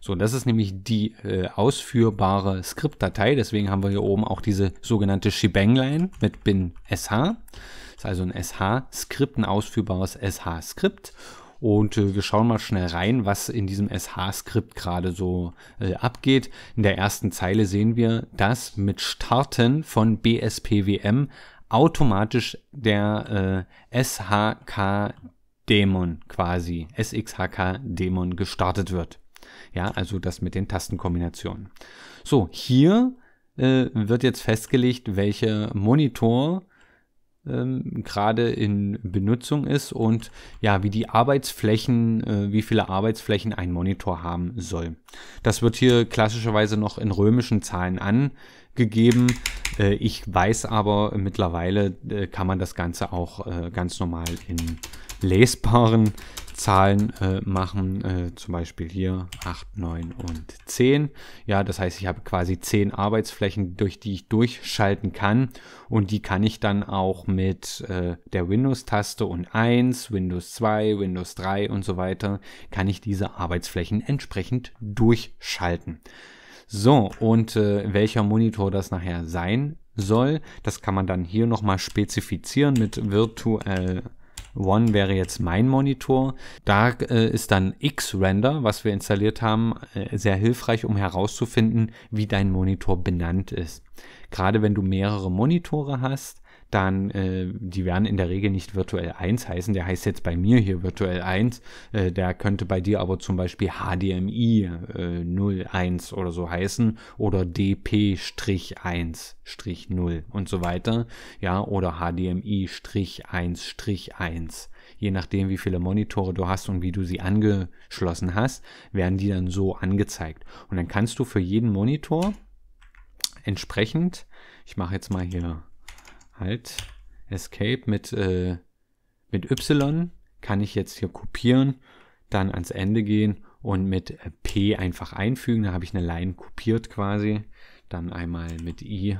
So, das ist nämlich die äh, ausführbare Skriptdatei. Deswegen haben wir hier oben auch diese sogenannte Shebang-Line mit bin S H. Das ist also ein S H-Skript, ein ausführbares S H-Skript. Und äh, wir schauen mal schnell rein, was in diesem S H-Skript gerade so äh, abgeht. In der ersten Zeile sehen wir, dass mit Starten von B S P W M automatisch der äh, S H K-Dämon quasi, S X H K-Dämon gestartet wird. Ja, also das mit den Tastenkombinationen. So, hier äh, wird jetzt festgelegt, welcher Monitor gerade in Benutzung ist und ja, wie die Arbeitsflächen, wie viele Arbeitsflächen ein Monitor haben soll. Das wird hier klassischerweise noch in römischen Zahlen angegeben. Ich weiß aber, mittlerweile kann man das Ganze auch ganz normal in lesbaren Zahlen äh, machen, äh, zum Beispiel hier acht, neun und zehn. Ja, das heißt, ich habe quasi zehn Arbeitsflächen, durch die ich durchschalten kann und die kann ich dann auch mit äh, der Windows-Taste und eins, Windows zwei, Windows drei und so weiter, kann ich diese Arbeitsflächen entsprechend durchschalten. So, und äh, welcher Monitor das nachher sein soll, das kann man dann hier nochmal spezifizieren mit virtuell One wäre jetzt mein Monitor. Da äh, ist dann XRender, was wir installiert haben, äh, sehr hilfreich, um herauszufinden, wie dein Monitor benannt ist. Gerade wenn du mehrere Monitore hast, dann, äh, die werden in der Regel nicht virtuell eins heißen. Der heißt jetzt bei mir hier virtuell eins. Äh, der könnte bei dir aber zum Beispiel H D M I äh, null eins oder so heißen oder D P eins null und so weiter. Ja, oder H D M I eins eins. Je nachdem, wie viele Monitore du hast und wie du sie angeschlossen hast, werden die dann so angezeigt. Und dann kannst du für jeden Monitor entsprechend, ich mache jetzt mal hier Halt, Escape mit, äh, mit Y kann ich jetzt hier kopieren, dann ans Ende gehen und mit P einfach einfügen. Da habe ich eine Line kopiert quasi. Dann einmal mit I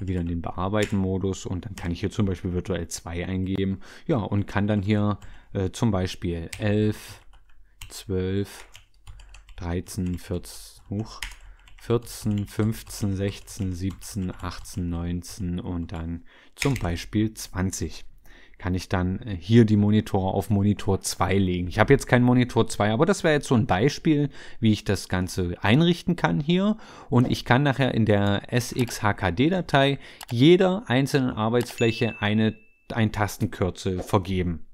wieder in den Bearbeiten-Modus und dann kann ich hier zum Beispiel virtuell zwei eingeben. Ja, und kann dann hier äh, zum Beispiel elf, zwölf, dreizehn, vierzehn, hoch. vierzehn, fünfzehn, sechzehn, siebzehn, achtzehn, neunzehn und dann zum Beispiel zwanzig. Kann ich dann hier die Monitore auf Monitor zwei legen. Ich habe jetzt keinen Monitor zwei, aber das wäre jetzt so ein Beispiel, wie ich das Ganze einrichten kann hier. Und ich kann nachher in der S X H K D-Datei jeder einzelnen Arbeitsfläche eine, eine Tastenkürzel vergeben.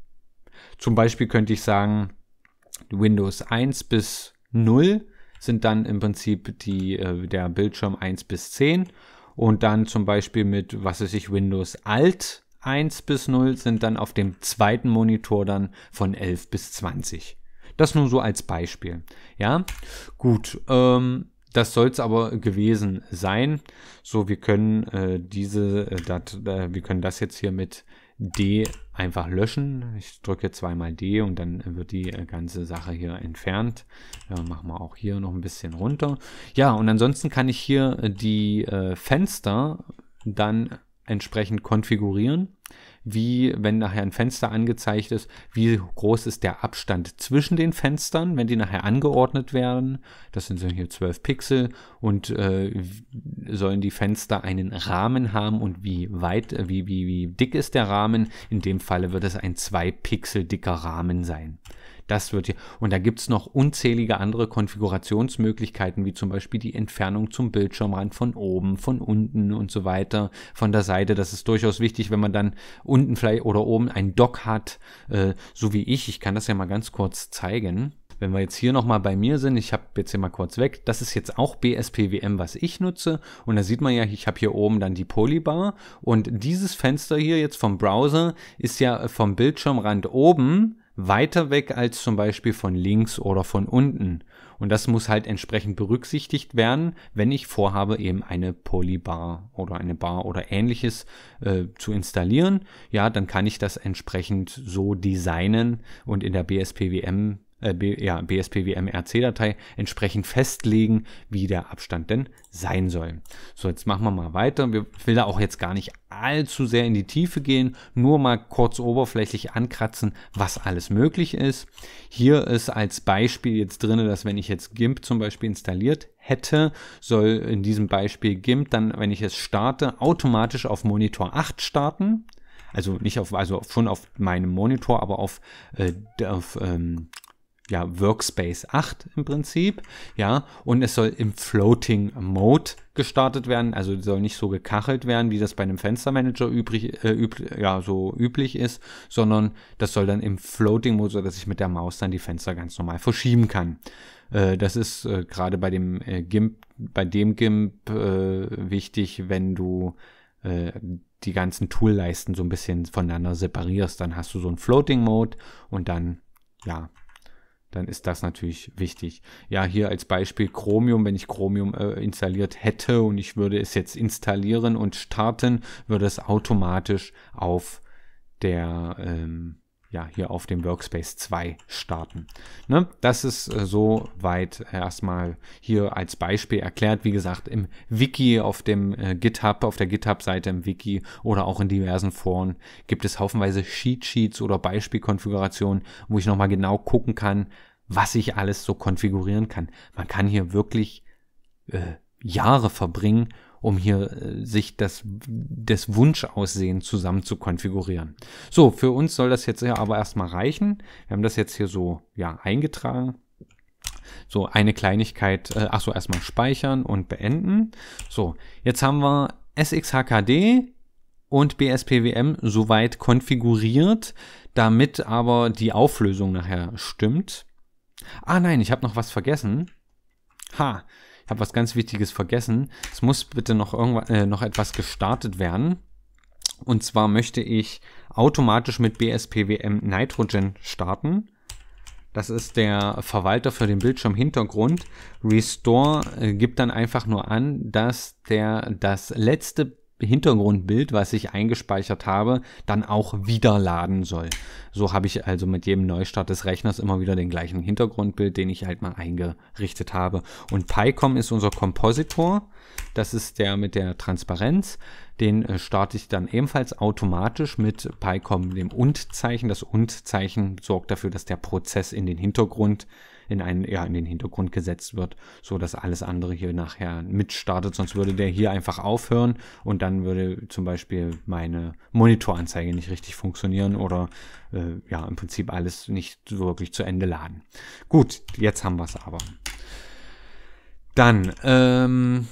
Zum Beispiel könnte ich sagen, Windows eins bis null sind dann im Prinzip die, äh, der Bildschirm eins bis zehn und dann zum Beispiel mit, was weiß ich, Windows Alt eins bis null sind dann auf dem zweiten Monitor dann von elf bis zwanzig. Das nur so als Beispiel. Ja, gut, ähm, das soll es aber gewesen sein. So, wir können äh, diese, äh, dat, äh, wir können das jetzt hier mit D einfach löschen. Ich drücke zweimal D und dann wird die ganze Sache hier entfernt. Ja, machen wir auch hier noch ein bisschen runter. Ja, und ansonsten kann ich hier die äh, Fenster dann entsprechend konfigurieren, wie, wenn nachher ein Fenster angezeigt ist, wie groß ist der Abstand zwischen den Fenstern, wenn die nachher angeordnet werden. Das sind so hier zwölf Pixel und äh, sollen die Fenster einen Rahmen haben und wie weit, wie, wie, wie dick ist der Rahmen. In dem Falle wird es ein zwei Pixel dicker Rahmen sein. Das wird hier. Und da gibt es noch unzählige andere Konfigurationsmöglichkeiten, wie zum Beispiel die Entfernung zum Bildschirmrand von oben, von unten und so weiter, von der Seite. Das ist durchaus wichtig, wenn man dann unten vielleicht oder oben ein Dock hat, äh, so wie ich. Ich kann das ja mal ganz kurz zeigen. Wenn wir jetzt hier nochmal bei mir sind, ich habe jetzt hier mal kurz weg, das ist jetzt auch B S P W M, was ich nutze. Und da sieht man ja, ich habe hier oben dann die Polybar. Und dieses Fenster hier jetzt vom Browser ist ja vom Bildschirmrand oben weiter weg als zum Beispiel von links oder von unten. Und das muss halt entsprechend berücksichtigt werden, wenn ich vorhabe, eben eine Polybar oder eine Bar oder ähnliches äh, zu installieren. Ja, dann kann ich das entsprechend so designen und in der B S P W M, äh, B, ja, B S P W M R C-Datei entsprechend festlegen, wie der Abstand denn sein soll. So, jetzt machen wir mal weiter. Wir will da auch jetzt gar nicht allzu sehr in die Tiefe gehen, nur mal kurz oberflächlich ankratzen, was alles möglich ist. Hier ist als Beispiel jetzt drin, dass wenn ich jetzt GIMP zum Beispiel installiert hätte, soll in diesem Beispiel GIMP dann, wenn ich es starte, automatisch auf Monitor acht starten. Also nicht auf, also schon auf meinem Monitor, aber auf, äh, auf ähm, ja, Workspace acht im Prinzip, ja, und es soll im Floating Mode gestartet werden, also soll nicht so gekachelt werden, wie das bei einem Fenstermanager übrig, äh, üb, ja, so üblich ist, sondern das soll dann im Floating Mode, so dass ich mit der Maus dann die Fenster ganz normal verschieben kann. Äh, das ist äh, gerade bei dem äh, GIMP, bei dem GIMP äh, wichtig, wenn du äh, die ganzen Toolleisten so ein bisschen voneinander separierst, dann hast du so einen Floating Mode und dann, ja, dann ist das natürlich wichtig. Ja, hier als Beispiel Chromium, wenn ich Chromium äh, installiert hätte und ich würde es jetzt installieren und starten, würde es automatisch auf der, ähm, ja, hier auf dem Workspace zwei starten. Ne? Das ist äh, soweit erstmal hier als Beispiel erklärt. Wie gesagt, im Wiki, auf dem äh, GitHub, auf der GitHub-Seite im Wiki oder auch in diversen Foren gibt es haufenweise Cheat-Sheets oder Beispielkonfigurationen, wo ich nochmal genau gucken kann, was ich alles so konfigurieren kann. Man kann hier wirklich äh, Jahre verbringen, um hier äh, sich das, das Wunschaussehen zusammen zu konfigurieren. So, für uns soll das jetzt ja aber erstmal reichen. Wir haben das jetzt hier so ja eingetragen. So, eine Kleinigkeit, äh, achso, erstmal speichern und beenden. So, jetzt haben wir S X H K D und B S P W M soweit konfiguriert, damit aber die Auflösung nachher stimmt. Ah nein, ich habe noch was vergessen. Ha, ich habe was ganz Wichtiges vergessen. Es muss bitte noch, irgendwas, äh, noch etwas gestartet werden. Und zwar möchte ich automatisch mit B S P W M Nitrogen starten. Das ist der Verwalter für den Bildschirmhintergrund. Restore äh, gibt dann einfach nur an, dass der das letzte Hintergrundbild, was ich eingespeichert habe, dann auch wieder laden soll. So habe ich also mit jedem Neustart des Rechners immer wieder den gleichen Hintergrundbild, den ich halt mal eingerichtet habe. Und Picom ist unser Kompositor. Das ist der mit der Transparenz. Den äh, starte ich dann ebenfalls automatisch mit Picom, dem Und-Zeichen. Das Und-Zeichen sorgt dafür, dass der Prozess in den Hintergrund, in einen, ja, in den Hintergrund gesetzt wird, so dass alles andere hier nachher mitstartet. Sonst würde der hier einfach aufhören und dann würde zum Beispiel meine Monitoranzeige nicht richtig funktionieren oder äh, ja, im Prinzip alles nicht wirklich zu Ende laden. Gut, jetzt haben wir es aber. Dann, ähm,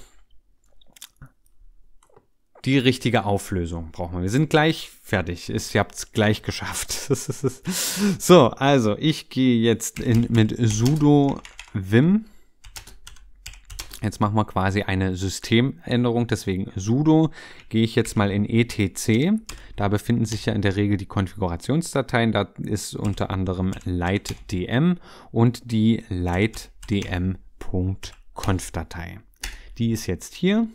die richtige Auflösung brauchen wir. Wir sind gleich fertig. Ist, ihr habt es gleich geschafft. So, also ich gehe jetzt in, mit sudo vim. Jetzt machen wir quasi eine Systemänderung. Deswegen sudo gehe ich jetzt mal in etc. Da befinden sich ja in der Regel die Konfigurationsdateien. Da ist unter anderem LightDM und die lightdm.conf-Datei. Die ist jetzt hier.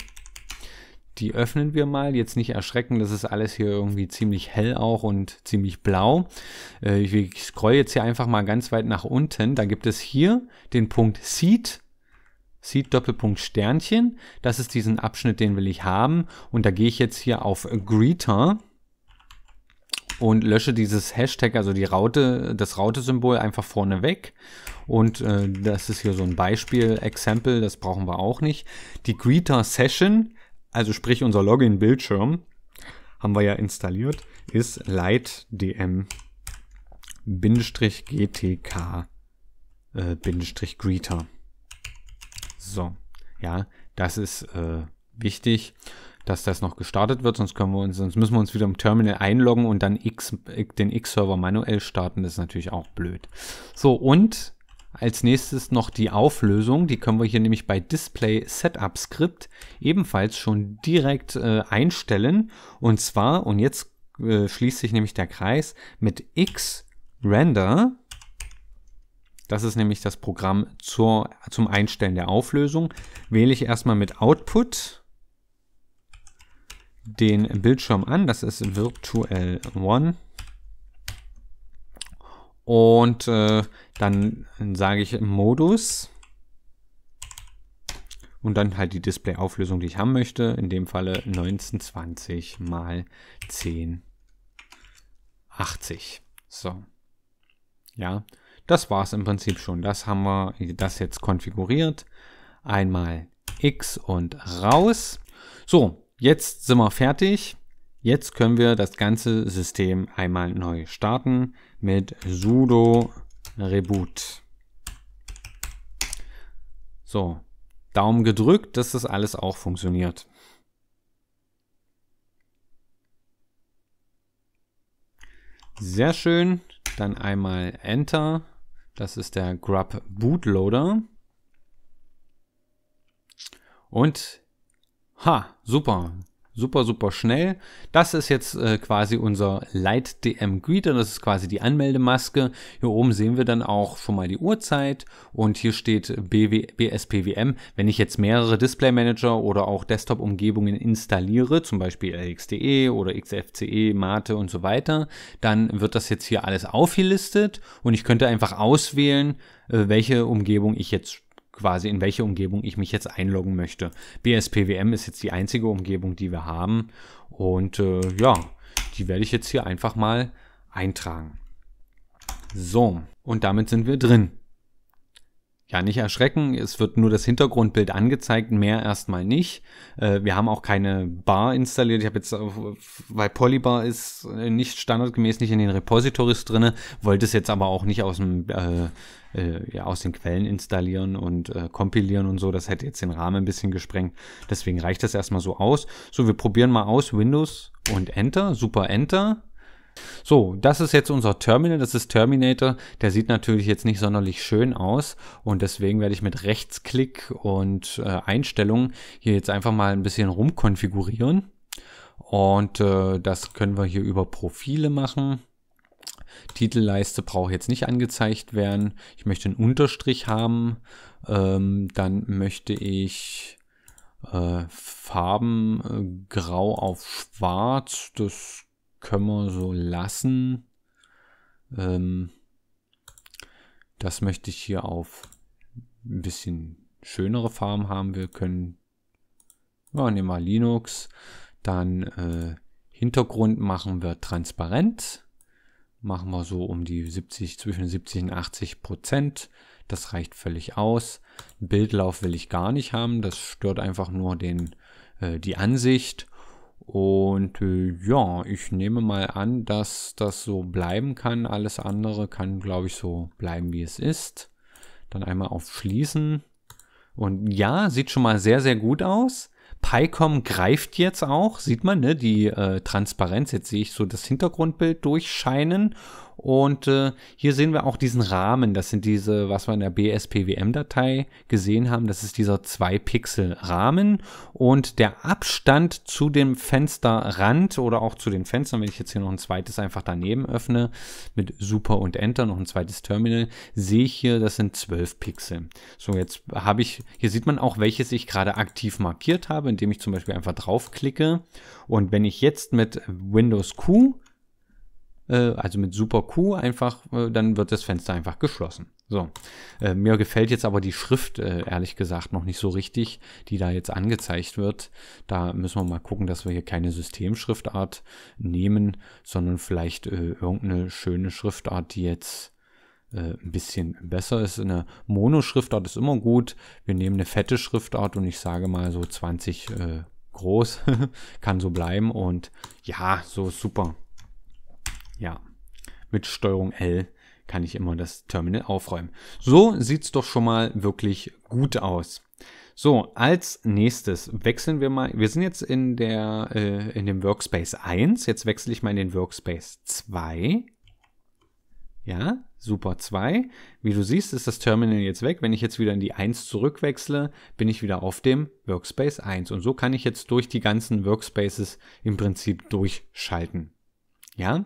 Die öffnen wir mal. Jetzt nicht erschrecken, das ist alles hier irgendwie ziemlich hell auch und ziemlich blau. Ich scroll jetzt hier einfach mal ganz weit nach unten. Da gibt es hier den Punkt Seed. Seed Doppelpunkt Sternchen. Das ist diesen Abschnitt, den will ich haben. Und da gehe ich jetzt hier auf Greeter und lösche dieses Hashtag, also die Raute, das Raute-Symbol einfach vorne weg. Und äh, das ist hier so ein Beispiel-Example, das brauchen wir auch nicht. Die Greeter-Session, also sprich unser Login-Bildschirm, haben wir ja installiert, ist lightdm-gtk-greeter. So, ja, das ist äh, wichtig, dass das noch gestartet wird, sonst können wir uns, sonst müssen wir uns wieder im Terminal einloggen und dann X, den X-Server manuell starten, das ist natürlich auch blöd. So, und als nächstes noch die Auflösung, die können wir hier nämlich bei Display Setup Script ebenfalls schon direkt äh, einstellen, und zwar, und jetzt äh, schließt sich nämlich der Kreis mit XRender. Das ist nämlich das Programm zur, zum Einstellen der Auflösung. Wähle ich erstmal mit Output den Bildschirm an, das ist Virtual One. Und äh, dann sage ich Modus und dann halt die Display-Auflösung, die ich haben möchte. In dem Falle neunzehnhundertzwanzig mal zehnhundertachtzig. So, ja, das war es im Prinzip schon. Das haben wir das jetzt konfiguriert. Einmal X und raus. So, jetzt sind wir fertig. Jetzt können wir das ganze System einmal neu starten mit sudo reboot. So, Daumen gedrückt, dass das alles auch funktioniert. Sehr schön, dann einmal Enter. Das ist der Grub Bootloader. Und ha, super. Super, super schnell. Das ist jetzt äh, quasi unser LightDM-Greeter. Das ist quasi die Anmeldemaske. Hier oben sehen wir dann auch schon mal die Uhrzeit. Und hier steht B S P W M. Wenn ich jetzt mehrere Display-Manager oder auch Desktop-Umgebungen installiere, zum Beispiel L X D E oder X F C E, MATE und so weiter, dann wird das jetzt hier alles aufgelistet. Und ich könnte einfach auswählen, äh, welche Umgebung ich jetzt quasi in welche Umgebung ich mich jetzt einloggen möchte. B S P W M ist jetzt die einzige Umgebung, die wir haben. Und äh, ja, die werde ich jetzt hier einfach mal eintragen. So, und damit sind wir drin. Ja, nicht erschrecken, es wird nur das Hintergrundbild angezeigt, mehr erstmal nicht. Wir haben auch keine Bar installiert. Ich habe jetzt, weil Polybar ist nicht standardgemäß nicht in den Repositories drin, wollte es jetzt aber auch nicht aus dem äh, äh, ja, aus den Quellen installieren und äh, kompilieren und so. Das hätte jetzt den Rahmen ein bisschen gesprengt. Deswegen reicht das erstmal so aus. So, wir probieren mal aus, Windows und Enter, super Enter. So, das ist jetzt unser Terminal, das ist Terminator, der sieht natürlich jetzt nicht sonderlich schön aus und deswegen werde ich mit Rechtsklick und äh, Einstellungen hier jetzt einfach mal ein bisschen rumkonfigurieren und äh, das können wir hier über Profile machen. Titelleiste braucht jetzt nicht angezeigt werden, ich möchte einen Unterstrich haben, ähm, dann möchte ich äh, Farben äh, grau auf schwarz, das können wir so lassen. Ähm, das möchte ich hier auf ein bisschen schönere Farben haben. Wir können, ja, nehmen wir Linux. Dann äh, Hintergrund machen wir transparent. Machen wir so um die siebzig, zwischen siebzig und achtzig Prozent. Das reicht völlig aus. Bildlauf will ich gar nicht haben. Das stört einfach nur den, äh, die Ansicht. Und äh, ja, ich nehme mal an, dass das so bleiben kann. Alles andere kann, glaube ich, so bleiben, wie es ist. Dann einmal auf Schließen. Und ja, sieht schon mal sehr, sehr gut aus. Picom greift jetzt auch, sieht man, ne, die äh, Transparenz. Jetzt sehe ich so das Hintergrundbild durchscheinen. Und äh, hier sehen wir auch diesen Rahmen. Das sind diese, was wir in der B S P W M-Datei gesehen haben. Das ist dieser zwei Pixel Rahmen. Und der Abstand zu dem Fensterrand oder auch zu den Fenstern, wenn ich jetzt hier noch ein zweites einfach daneben öffne, mit Super und Enter, noch ein zweites Terminal, sehe ich hier, das sind zwölf Pixel. So, jetzt habe ich, hier sieht man auch, welches ich gerade aktiv markiert habe, indem ich zum Beispiel einfach draufklicke. Und wenn ich jetzt mit Windows Q, also mit Super Q einfach, dann wird das Fenster einfach geschlossen. So, äh, mir gefällt jetzt aber die Schrift, äh, ehrlich gesagt, noch nicht so richtig, die da jetzt angezeigt wird. Da müssen wir mal gucken, dass wir hier keine Systemschriftart nehmen, sondern vielleicht äh, irgendeine schöne Schriftart, die jetzt äh, ein bisschen besser ist. Eine Mono-Schriftart ist immer gut. Wir nehmen eine fette Schriftart und ich sage mal so zwanzig äh, groß. Kann so bleiben und ja, so super. Ja, mit Steuerung L kann ich immer das Terminal aufräumen. So sieht es doch schon mal wirklich gut aus. So, als nächstes wechseln wir mal. Wir sind jetzt in, der, äh, in dem Workspace eins. Jetzt wechsle ich mal in den Workspace zwei. Ja, Super zwei. Wie du siehst, ist das Terminal jetzt weg. Wenn ich jetzt wieder in die eins zurückwechsle, bin ich wieder auf dem Workspace eins. Und so kann ich jetzt durch die ganzen Workspaces im Prinzip durchschalten. Ja,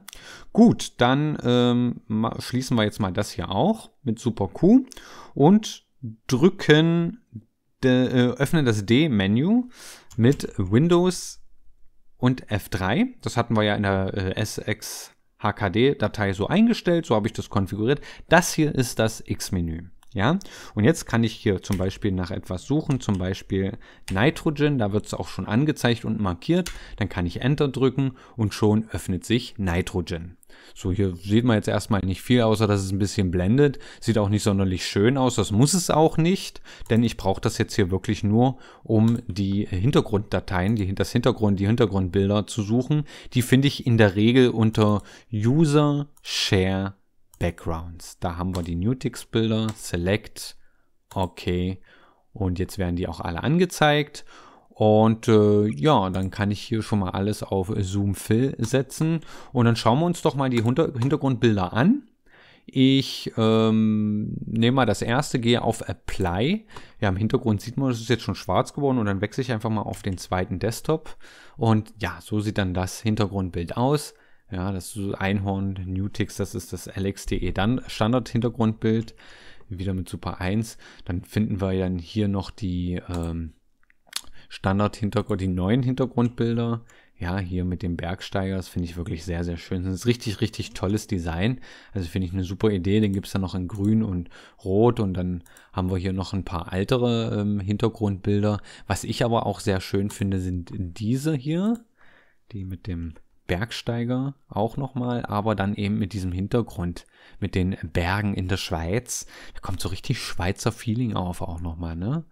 gut, dann ähm, schließen wir jetzt mal das hier auch mit Super Q und drücken, de, äh, öffnen das D-Menü mit Windows und F drei. Das hatten wir ja in der äh, S X H K D-Datei so eingestellt, so habe ich das konfiguriert. Das hier ist das X-Menü. Ja, und jetzt kann ich hier zum Beispiel nach etwas suchen, zum Beispiel Nitrogen, da wird es auch schon angezeigt und markiert. Dann kann ich Enter drücken und schon öffnet sich Nitrogen. So, hier sieht man jetzt erstmal nicht viel, außer dass es ein bisschen blendet. Sieht auch nicht sonderlich schön aus, das muss es auch nicht, denn ich brauche das jetzt hier wirklich nur, um die Hintergrunddateien, die, das Hintergrund, die Hintergrundbilder zu suchen. Die finde ich in der Regel unter User Share Backgrounds. Da haben wir die NuTyX-Bilder, Select, OK. Und jetzt werden die auch alle angezeigt. Und äh, ja, dann kann ich hier schon mal alles auf Zoom Fill setzen. Und dann schauen wir uns doch mal die Hintergrundbilder an. Ich ähm, nehme mal das erste, gehe auf Apply. Ja, im Hintergrund sieht man, es ist jetzt schon schwarz geworden und dann wechsle ich einfach mal auf den zweiten Desktop. Und ja, so sieht dann das Hintergrundbild aus. Ja, das Einhorn, NuTyX, das ist das L X D E. Dann Standard-Hintergrundbild, wieder mit Super eins. Dann finden wir dann hier noch die ähm, Standard-Hintergrund, die neuen Hintergrundbilder. Ja, hier mit dem Bergsteiger, das finde ich wirklich sehr, sehr schön. Das ist richtig, richtig tolles Design. Also finde ich eine super Idee. Den gibt es dann noch in Grün und Rot. Und dann haben wir hier noch ein paar ältere ähm, Hintergrundbilder. Was ich aber auch sehr schön finde, sind diese hier, die mit dem Bergsteiger auch nochmal, aber dann eben mit diesem Hintergrund, mit den Bergen in der Schweiz. Da kommt so richtig Schweizer Feeling auf auch nochmal, ne?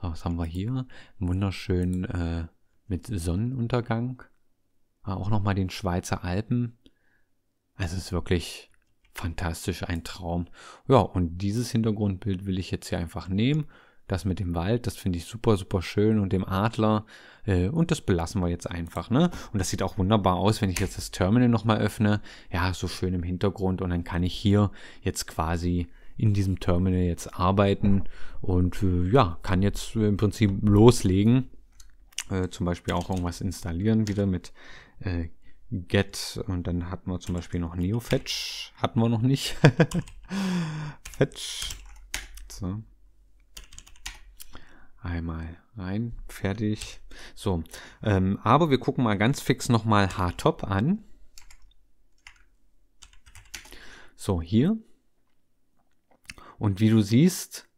So, was haben wir hier? Wunderschön äh, mit Sonnenuntergang. Auch nochmal den Schweizer Alpen. Also es ist wirklich fantastisch, ein Traum. Ja, und dieses Hintergrundbild will ich jetzt hier einfach nehmen. Das mit dem Wald, das finde ich super, super schön und dem Adler. Äh, und das belassen wir jetzt einfach, ne? Und das sieht auch wunderbar aus, wenn ich jetzt das Terminal nochmal öffne. Ja, so schön im Hintergrund. Und dann kann ich hier jetzt quasi in diesem Terminal jetzt arbeiten und äh, ja, kann jetzt im Prinzip loslegen. Äh, zum Beispiel auch irgendwas installieren wieder mit äh, Get, und dann hatten wir zum Beispiel noch NeoFetch. Hatten wir noch nicht. Fetch. So. Einmal rein. Fertig. So. Ähm, aber wir gucken mal ganz fix nochmal htop an. So, hier. Und wie du siehst,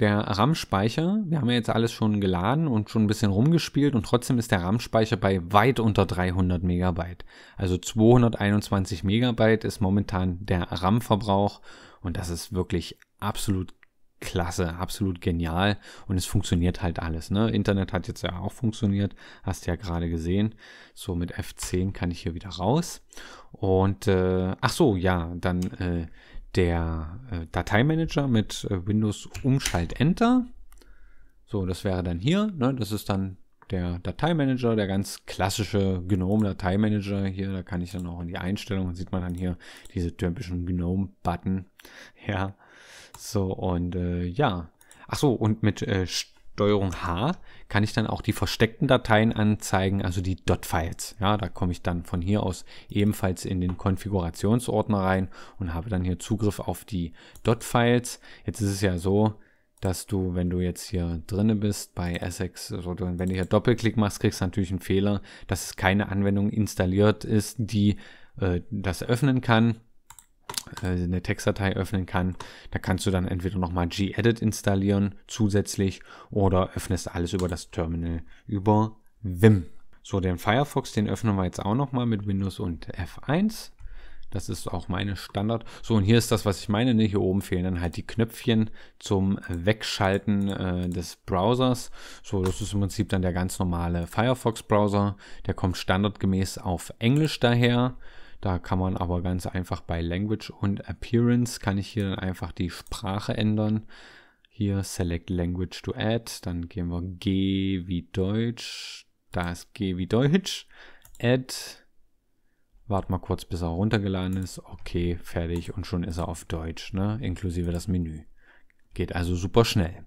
der RAM-Speicher, wir haben ja jetzt alles schon geladen und schon ein bisschen rumgespielt, und trotzdem ist der RAM-Speicher bei weit unter dreihundert Megabyte. Also zweihunderteinundzwanzig Megabyte ist momentan der RAM-Verbrauch, und das ist wirklich absolut klasse, absolut genial, und es funktioniert halt alles, ne? Internet hat jetzt ja auch funktioniert, hast ja gerade gesehen. So, mit F zehn kann ich hier wieder raus. Und, äh, ach so, ja, dann, äh, der äh, Dateimanager mit äh, Windows Umschalt Enter. So, das wäre dann hier, ne? Das ist dann der Dateimanager, der ganz klassische GNOME Dateimanager hier. Da kann ich dann auch in die Einstellungen, sieht man dann hier diese typischen GNOME Button. Ja, so, und äh, ja. Ach so, und mit äh, Steuerung H kann ich dann auch die versteckten Dateien anzeigen, also die .files. Ja, da komme ich dann von hier aus ebenfalls in den Konfigurationsordner rein und habe dann hier Zugriff auf die .files. Jetzt ist es ja so, dass du, wenn du jetzt hier drinne bist bei S X, also wenn du hier Doppelklick machst, kriegst du natürlich einen Fehler, dass es keine Anwendung installiert ist, die äh, das öffnen kann, eine Textdatei öffnen kann. Da kannst du dann entweder nochmal gedit installieren zusätzlich oder öffnest alles über das Terminal über Vim. So, den Firefox, den öffnen wir jetzt auch nochmal mit Windows und F eins. Das ist auch meine Standard. So, und hier ist das, was ich meine. Ne? Hier oben fehlen dann halt die Knöpfchen zum Wegschalten äh, des Browsers. So, das ist im Prinzip dann der ganz normale Firefox-Browser. Der kommt standardgemäß auf Englisch daher. Da kann man aber ganz einfach bei Language und Appearance kann ich hier dann einfach die Sprache ändern. Hier Select Language to Add, dann gehen wir G wie Deutsch, da ist G wie Deutsch, Add, warte mal kurz, bis er runtergeladen ist, okay, fertig, und schon ist er auf Deutsch, ne? Inklusive das Menü. Geht also super schnell.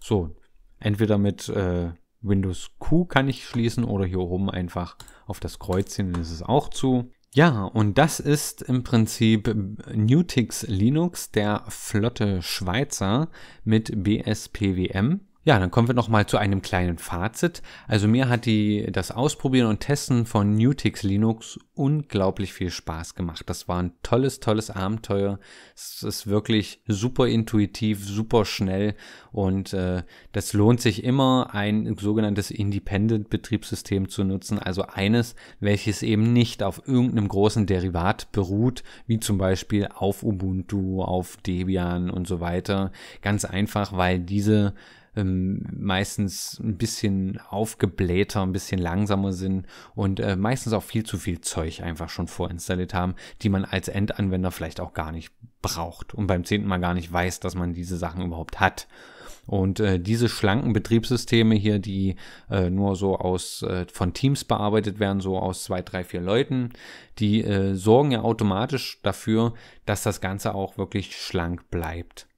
So, entweder mit äh, Windows Q kann ich schließen oder hier oben einfach auf das Kreuzchen, dann ist es auch zu. Ja, und das ist im Prinzip NuTyX Linux, der flotte Schweizer mit B S P W M. Ja, dann kommen wir nochmal zu einem kleinen Fazit. Also mir hat die, das Ausprobieren und Testen von NuTyX Linux unglaublich viel Spaß gemacht. Das war ein tolles, tolles Abenteuer. Es ist wirklich super intuitiv, super schnell, und äh, das lohnt sich immer, ein sogenanntes Independent-Betriebssystem zu nutzen. Also eines, welches eben nicht auf irgendeinem großen Derivat beruht, wie zum Beispiel auf Ubuntu, auf Debian und so weiter. Ganz einfach, weil diese Ähm, meistens ein bisschen aufgeblähter, ein bisschen langsamer sind und äh, meistens auch viel zu viel Zeug einfach schon vorinstalliert haben, die man als Endanwender vielleicht auch gar nicht braucht und beim zehnten Mal gar nicht weiß, dass man diese Sachen überhaupt hat. Und äh, diese schlanken Betriebssysteme hier, die äh, nur so aus äh, von Teams bearbeitet werden, so aus zwei, drei, vier Leuten, die äh, sorgen ja automatisch dafür, dass das Ganze auch wirklich schlank bleibt.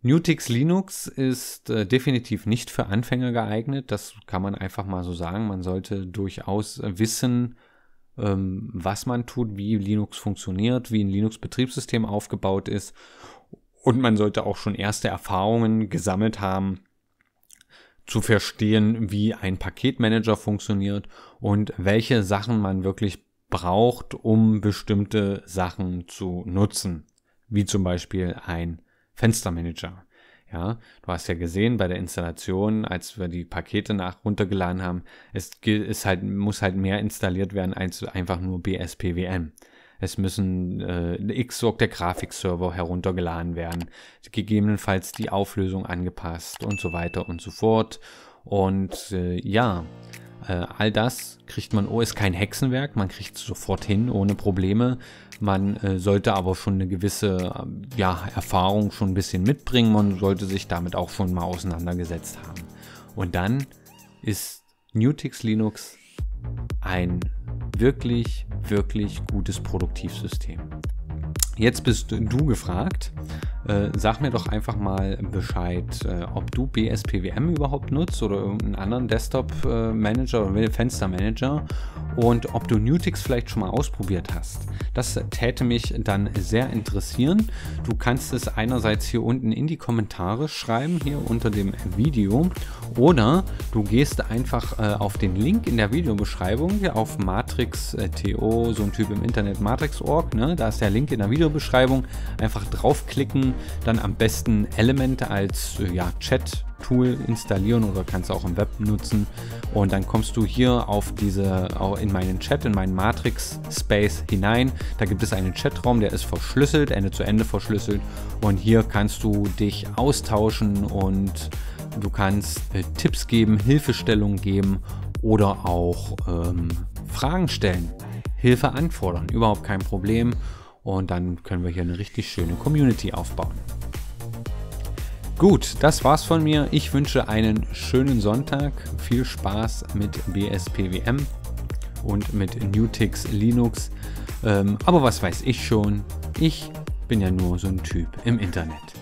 NuTyX Linux ist äh, definitiv nicht für Anfänger geeignet, das kann man einfach mal so sagen. Man sollte durchaus äh, wissen, ähm, was man tut, wie Linux funktioniert, wie ein Linux-Betriebssystem aufgebaut ist, und man sollte auch schon erste Erfahrungen gesammelt haben, zu verstehen, wie ein Paketmanager funktioniert und welche Sachen man wirklich braucht, um bestimmte Sachen zu nutzen, wie zum Beispiel ein Fenstermanager. Ja, du hast ja gesehen, bei der Installation, als wir die Pakete nach runtergeladen haben, es ist halt, muss halt mehr installiert werden als einfach nur B S P W M. Es müssen äh, Xorg, der Grafikserver, heruntergeladen werden, gegebenenfalls die Auflösung angepasst und so weiter und so fort. Und äh, ja, äh, all das kriegt man, oh, ist kein Hexenwerk, man kriegt es sofort hin, ohne Probleme. Man äh, sollte aber schon eine gewisse äh, ja, Erfahrung schon ein bisschen mitbringen, man sollte sich damit auch schon mal auseinandergesetzt haben. Und dann ist NuTyX Linux ein wirklich, wirklich gutes Produktivsystem. Jetzt bist du gefragt, äh, sag mir doch einfach mal Bescheid, äh, ob du B S P W M überhaupt nutzt oder irgendeinen anderen Desktop-Manager oder Fenstermanager und ob du NuTyX vielleicht schon mal ausprobiert hast. Das täte mich dann sehr interessieren. Du kannst es einerseits hier unten in die Kommentare schreiben, hier unter dem Video, oder du gehst einfach äh, auf den Link in der Videobeschreibung, hier auf Matrix äh, T O, so ein Typ im Internet, Matrix Punkt org, ne? Da ist der Link in der Video Beschreibung, einfach draufklicken, dann am besten Element als ja, Chat-Tool installieren oder kannst du auch im Web nutzen und dann kommst du hier auf diese, in meinen Chat, in meinen Matrix-Space hinein. Da gibt es einen Chatraum, der ist verschlüsselt, Ende zu Ende verschlüsselt und hier kannst du dich austauschen und du kannst äh, Tipps geben, Hilfestellungen geben oder auch ähm, Fragen stellen, Hilfe anfordern, überhaupt kein Problem. Und dann können wir hier eine richtig schöne Community aufbauen. Gut, das war's von mir. Ich wünsche einen schönen Sonntag. Viel Spaß mit B S P W M und mit NuTyX Linux. Ähm, aber was weiß ich schon? Ich bin ja nur so ein Typ im Internet.